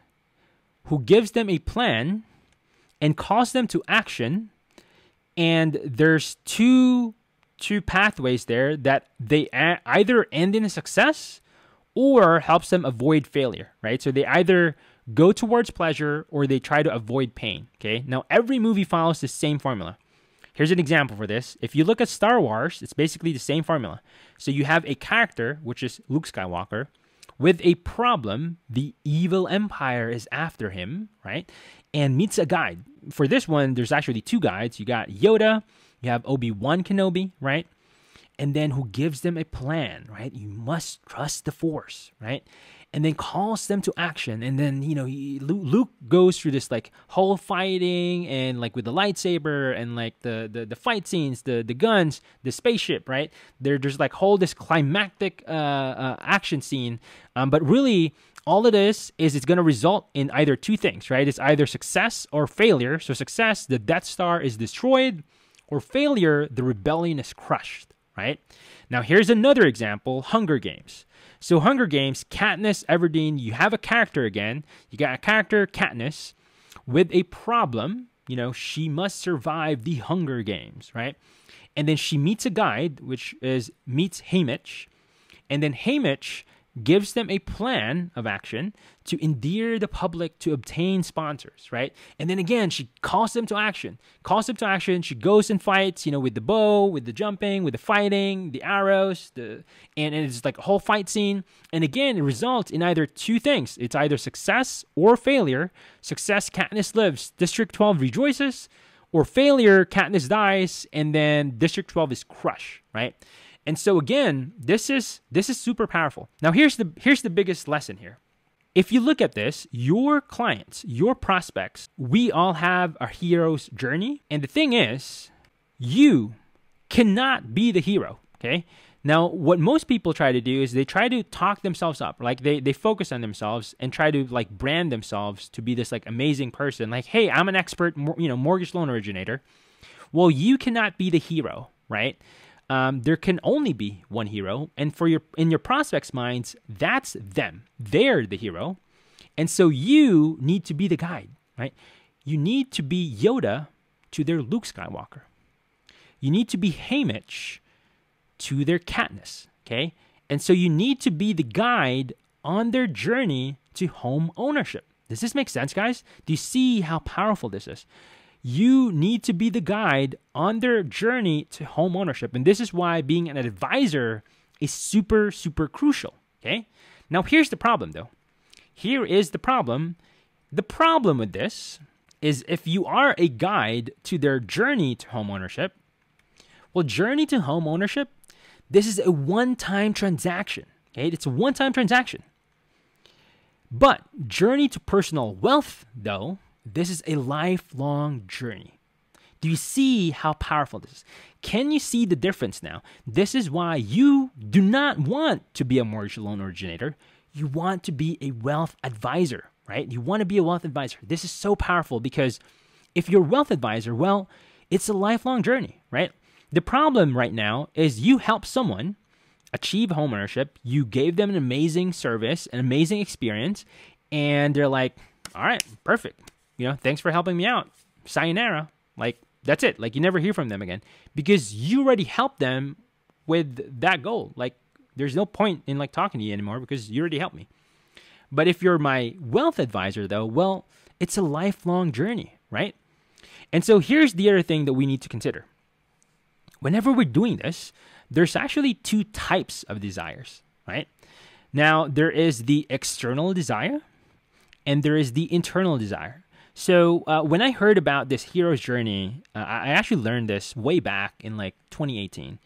who gives them a plan and calls them to action. And there's two two pathways there that they either end in a success or helps them avoid failure, right? So they either go towards pleasure or they try to avoid pain, okay? Now, every movie follows the same formula. Here's an example for this. If you look at Star Wars, it's basically the same formula. So you have a character, which is Luke Skywalker, with a problem. The evil empire is after him, right? And meets a guide. For this one, there's actually two guides. You got Yoda, you have Obi-Wan Kenobi, right? And then who gives them a plan, right? You must trust the Force, right? And then calls them to action. And then, you know, he, Luke goes through this like whole fighting and like with the lightsaber and like the the, the fight scenes, the, the guns, the spaceship, right? There, there's like whole this climactic uh, uh, action scene. Um, but really, all of this is it's going to result in either two things, right? It's either success or failure. So success, the Death Star is destroyed, or failure, the rebellion is crushed, right? Now, here's another example, Hunger Games. So Hunger Games, Katniss Everdeen, you have a character again. You got a character, Katniss, with a problem. You know, she must survive the Hunger Games, right? And then she meets a guide, which is meets Haymitch. And then Haymitch gives them a plan of action to endear the public to obtain sponsors, right? And then again, she calls them to action. Calls them to action. She goes and fights, you know, with the bow, with the jumping, with the fighting, the arrows, the and, and it's like a whole fight scene. And again, it results in either two things. It's either success or failure. Success, Katniss lives, District twelve rejoices, or failure, Katniss dies, and then District twelve is crushed, right? And so again, this is this is super powerful. Now here's the here's the biggest lesson here. If you look at this, your clients, your prospects, we all have our hero's journey. And the thing is, you cannot be the hero, okay? Now, what most people try to do is they try to talk themselves up. Like they, they focus on themselves and try to like brand themselves to be this like amazing person. Like, hey, I'm an expert, you know, mortgage loan originator. Well, you cannot be the hero, right? Um, there can only be one hero, and for your in your prospects' minds, that's them. They're the hero, and so you need to be the guide, right? You need to be Yoda to their Luke Skywalker. You need to be Haymitch to their Katniss, okay? And so you need to be the guide on their journey to home ownership. Does this make sense, guys? Do you see how powerful this is? You need to be the guide on their journey to home ownership. And this is why being an advisor is super, super crucial, okay? Now, here's the problem, though. Here is the problem. The problem with this is if you are a guide to their journey to home ownership, well, journey to home ownership, this is a one-time transaction, okay? It's a one-time transaction. But journey to personal wealth, though, this is a lifelong journey. Do you see how powerful this is? Can you see the difference now? This is why you do not want to be a mortgage loan originator. You want to be a wealth advisor, right? You want to be a wealth advisor. This is so powerful because if you're a wealth advisor, well, it's a lifelong journey, right? The problem right now is you help someone achieve homeownership. You gave them an amazing service, an amazing experience, and they're like, all right, perfect. You know, thanks for helping me out. Sayonara. Like, that's it. Like, you never hear from them again because you already helped them with that goal. Like, there's no point in, like, talking to you anymore because you already helped me. But if you're my wealth advisor, though, well, it's a lifelong journey, right? And so here's the other thing that we need to consider. Whenever we're doing this, there's actually two types of desires, right? Now, there is the external desire and there is the internal desire. So uh, when I heard about this hero's journey, uh, I actually learned this way back in like twenty eighteen.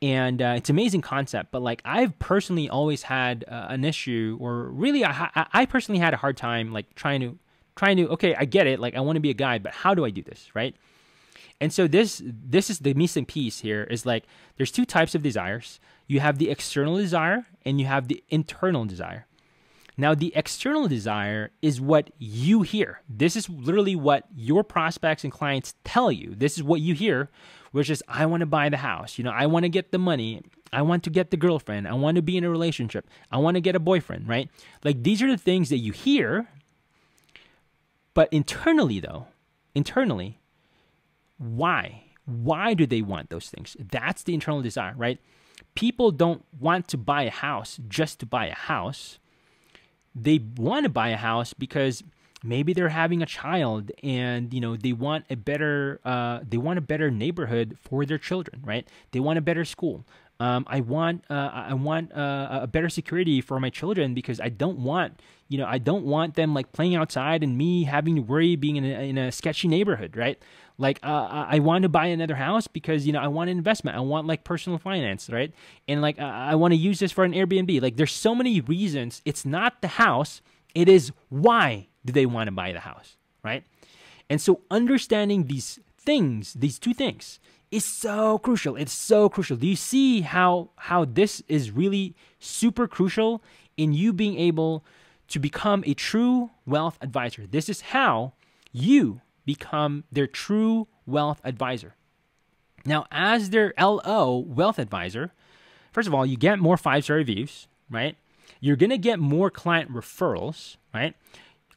And uh, it's an amazing concept, but like I've personally always had uh, an issue or really I, I personally had a hard time like trying to, trying to, okay, I get it. Like I want to be a guide, but how do I do this, right? And so this, this is the missing piece here is like there's two types of desires. You have the external desire and you have the internal desire. Now, the external desire is what you hear. This is literally what your prospects and clients tell you. This is what you hear, which is, I want to buy the house. You know, I want to get the money. I want to get the girlfriend. I want to be in a relationship. I want to get a boyfriend, right? Like, these are the things that you hear. But internally, though, internally, why? Why do they want those things? That's the internal desire, right? People don't want to buy a house just to buy a house. They want to buy a house because maybe they're having a child, and you know they want a better uh, they want a better neighborhood for their children, right? They want a better school. Um, I want uh, I want uh, a better security for my children because I don't want you know I don't want them like playing outside and me having to worry being in a, in a sketchy neighborhood, right? Like uh, I want to buy another house because, you know, I want an investment. I want like personal finance, right? And like, uh, I want to use this for an Airbnb. Like, there's so many reasons. It's not the house. It is, why do they want to buy the house, right? And so understanding these things, these two things, is so crucial. It's so crucial. Do you see how, how this is really super crucial in you being able to become a true wealth advisor? This is how you become their true wealth advisor. Now, as their L O wealth advisor, first of all, you get more five-star reviews, right? You're going to get more client referrals, right?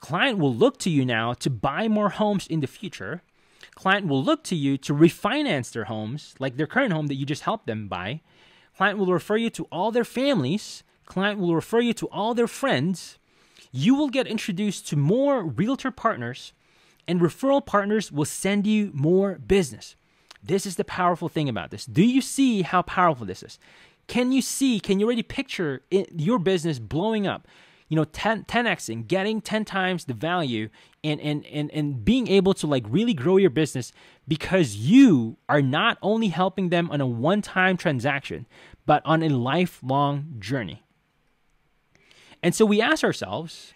Client will look to you now to buy more homes in the future. Client will look to you to refinance their homes, like their current home that you just helped them buy. Client will refer you to all their families. Client will refer you to all their friends. You will get introduced to more realtor partners, and referral partners will send you more business. This is the powerful thing about this. Do you see how powerful this is? Can you see, can you already picture it, your business blowing up, you know, ten Xing, getting ten times the value, and, and, and, and being able to like really grow your business because you are not only helping them on a one-time transaction, but on a lifelong journey. And so we ask ourselves,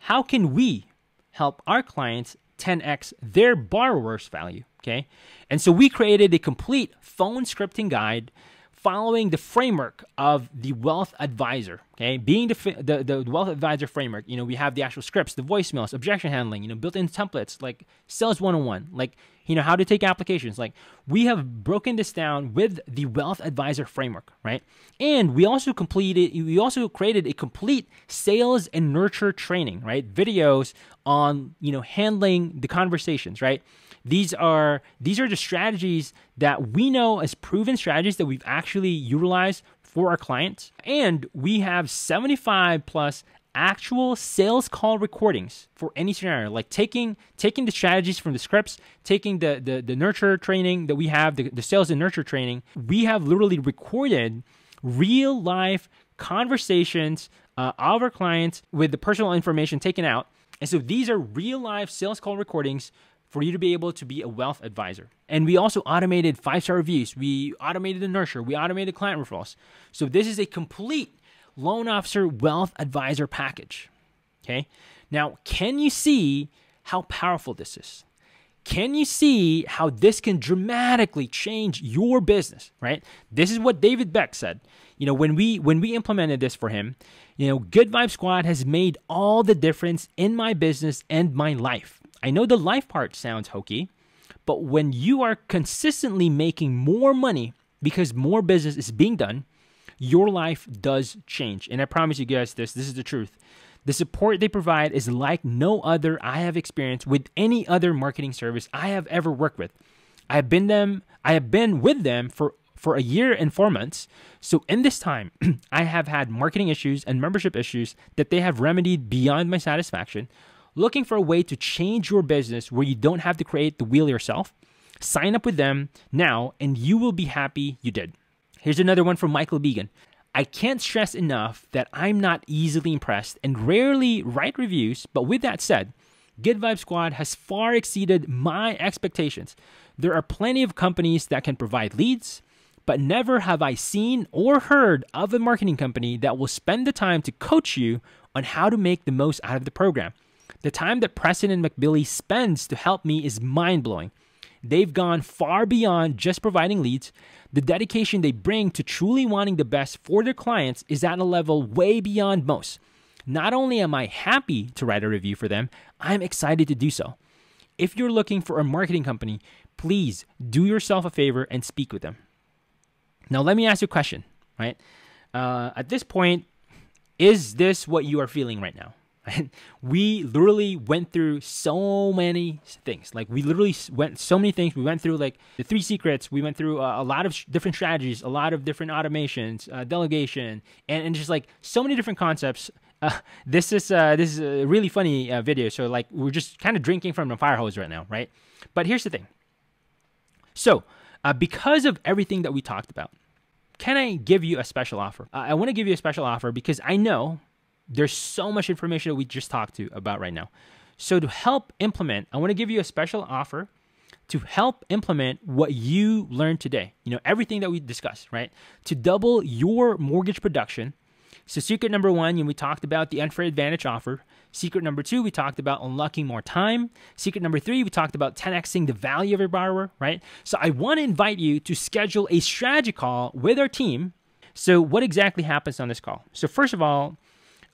how can we help our clients ten X their borrower's value, okay? And so we created a complete phone scripting guide following the framework of the wealth advisor, okay? Being the, the, the wealth advisor framework, you know, we have the actual scripts, the voicemails, objection handling, you know, built-in templates, like sales one oh one, like, you know, how to take applications. Like, we have broken this down with the wealth advisor framework, right? And we also completed, we also created a complete sales and nurture training, right? Videos on, you know, handling the conversations, right? These are, these are the strategies that we know as proven strategies that we've actually utilized for our clients. And we have seventy-five plus actual sales call recordings for any scenario, like taking taking the strategies from the scripts, taking the the, the nurture training that we have, the, the sales and nurture training. We have literally recorded real life conversations uh, of our clients with the personal information taken out. And so these are real life sales call recordings for you to be able to be a wealth advisor. And we also automated five-star reviews. We automated the nurture. We automated client referrals. So this is a complete loan officer wealth advisor package, okay? Now, can you see how powerful this is? Can you see how this can dramatically change your business, right? This is what David Beck said. You know, when we when we implemented this for him, you know, Good Vibe Squad has made all the difference in my business and my life. I know the life part sounds hokey, but when you are consistently making more money because more business is being done, your life does change. And I promise you guys this, this is the truth. The support they provide is like no other I have experienced with any other marketing service I have ever worked with. I have been them, I have been with them for, for a year and four months. So in this time, I have had marketing issues and membership issues that they have remedied beyond my satisfaction. Looking for a way to change your business where you don't have to create the wheel yourself? Sign up with them now and you will be happy you did. Here's another one from Michael Began. I can't stress enough that I'm not easily impressed and rarely write reviews, but with that said, Good Vibe Squad has far exceeded my expectations. There are plenty of companies that can provide leads, but never have I seen or heard of a marketing company that will spend the time to coach you on how to make the most out of the program. The time that Preston and McBilly spends to help me is mind-blowing. They've gone far beyond just providing leads. The dedication they bring to truly wanting the best for their clients is at a level way beyond most. Not only am I happy to write a review for them, I'm excited to do so. If you're looking for a marketing company, please do yourself a favor and speak with them. Now, let me ask you a question, right? Uh, at this point, is this what you are feeling right now? We literally went through so many things. Like we literally went so many things. We went through like the three secrets. We went through uh, a lot of sh different strategies, a lot of different automations, uh, delegation, and, and just like so many different concepts. Uh, this is uh, this is a really funny uh, video. So like we're just kind of drinking from a fire hose right now, right? But here's the thing. So uh, because of everything that we talked about, can I give you a special offer? Uh, I want to give you a special offer because I know there's so much information that we just talked to about right now. So to help implement, I want to give you a special offer to help implement what you learned today. You know, everything that we discussed, right? To double your mortgage production. So secret number one, and we talked about the unfair advantage offer. Secret number two, we talked about unlocking more time. Secret number three, we talked about ten X-ing the value of your borrower, right? So I want to invite you to schedule a strategy call with our team. So what exactly happens on this call? So first of all,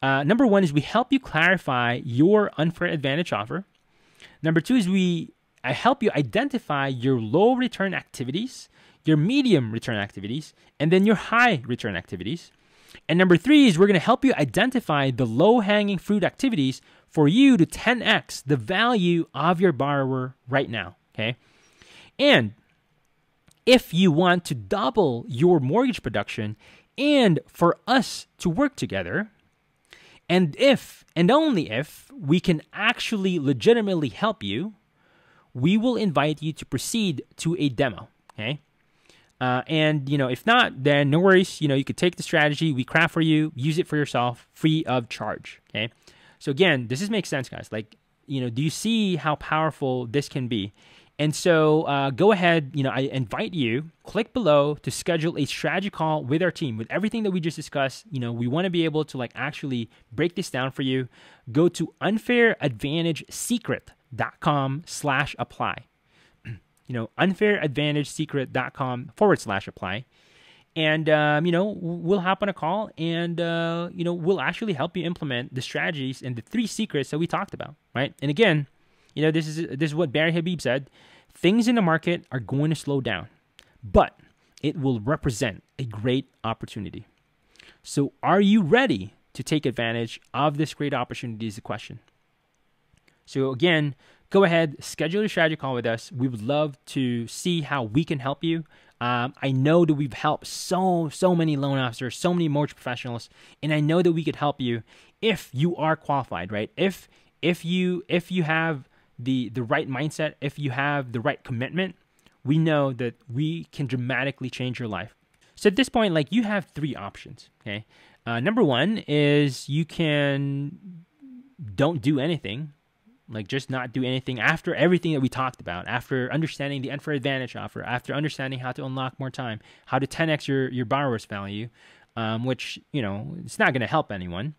Uh, number one is we help you clarify your unfair advantage offer. Number two is we I help you identify your low return activities, your medium return activities, and then your high return activities. And number three is we're going to help you identify the low hanging fruit activities for you to ten X the value of your borrower right now. Okay. And if you want to double your mortgage production and for us to work together, and if, and only if, we can actually legitimately help you, we will invite you to proceed to a demo, okay? Uh, and, you know, if not, then no worries. You know, you could take the strategy we craft for you, use it for yourself, free of charge, okay? So again, this is, makes sense, guys. Like, you know, do you see how powerful this can be? And so uh, go ahead, you know, I invite you, click below to schedule a strategy call with our team. With everything that we just discussed, you know, we want to be able to like actually break this down for you. Go to unfair advantage secret dot com slash apply. You know, unfair advantage secret dot com forward slash apply. And, um, you know, we'll hop on a call and, uh, you know, we'll actually help you implement the strategies and the three secrets that we talked about, right? And again, you know, this is this is what Barry Habib said. Things in the market are going to slow down, but it will represent a great opportunity. So are you ready to take advantage of this great opportunity is the question. So again, go ahead, schedule a strategy call with us. We would love to see how we can help you. Um, I know that we've helped so, so many loan officers, so many mortgage professionals, and I know that we could help you if you are qualified, right? If, if, you, if you have the the right mindset, if you have the right commitment, we know that we can dramatically change your life. So at this point, like you have three options, okay? Uh, number one is you can don't do anything, like just not do anything after everything that we talked about, after understanding the unfair advantage offer, after understanding how to unlock more time, how to ten X your, your borrower's value, um, which, you know, it's not gonna help anyone.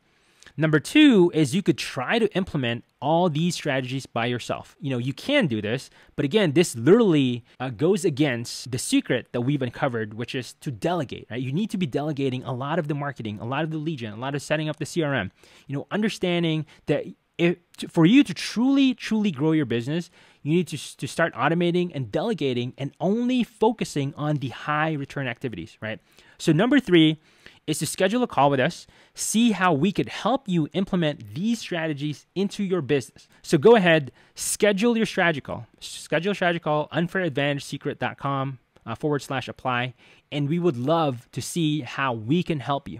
Number two is you could try to implement all these strategies by yourself. You know, you can do this, but again, this literally uh, goes against the secret that we've uncovered, which is to delegate, right? You need to be delegating a lot of the marketing, a lot of the lead gen, a lot of setting up the C R M, you know, understanding that if, for you to truly, truly grow your business, you need to, to start automating and delegating and only focusing on the high return activities, right? So number three is to schedule a call with us, see how we could help you implement these strategies into your business. So go ahead, schedule your strategy call. Schedule a strategy call, unfair advantage secret dot com uh, forward slash apply, and we would love to see how we can help you.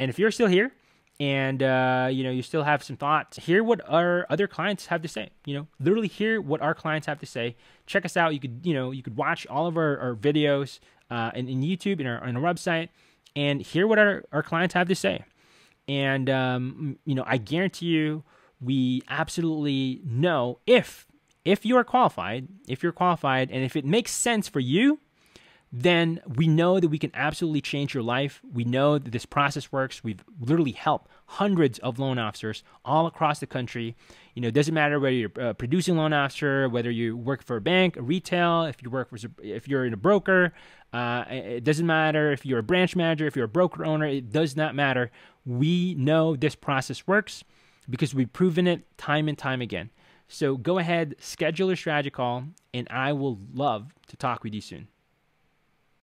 And if you're still here and uh, you know, you still have some thoughts, hear what our other clients have to say. You know, literally hear what our clients have to say. Check us out. You could, you know, you could watch all of our, our videos uh, in, in YouTube and our, on our website, and hear what our, our clients have to say. And, um, you know, I guarantee you, we absolutely know if, if you are qualified, if you're qualified, and if it makes sense for you, then we know that we can absolutely change your life. We know that this process works. We've literally helped hundreds of loan officers all across the country. You know, it doesn't matter whether you're a producing loan officer, whether you work for a bank, a retail, if you work for, if you're in a broker, uh, it doesn't matter if you're a branch manager, if you're a broker owner, it does not matter. We know this process works because we've proven it time and time again. So go ahead, schedule a strategy call, and I will love to talk with you soon.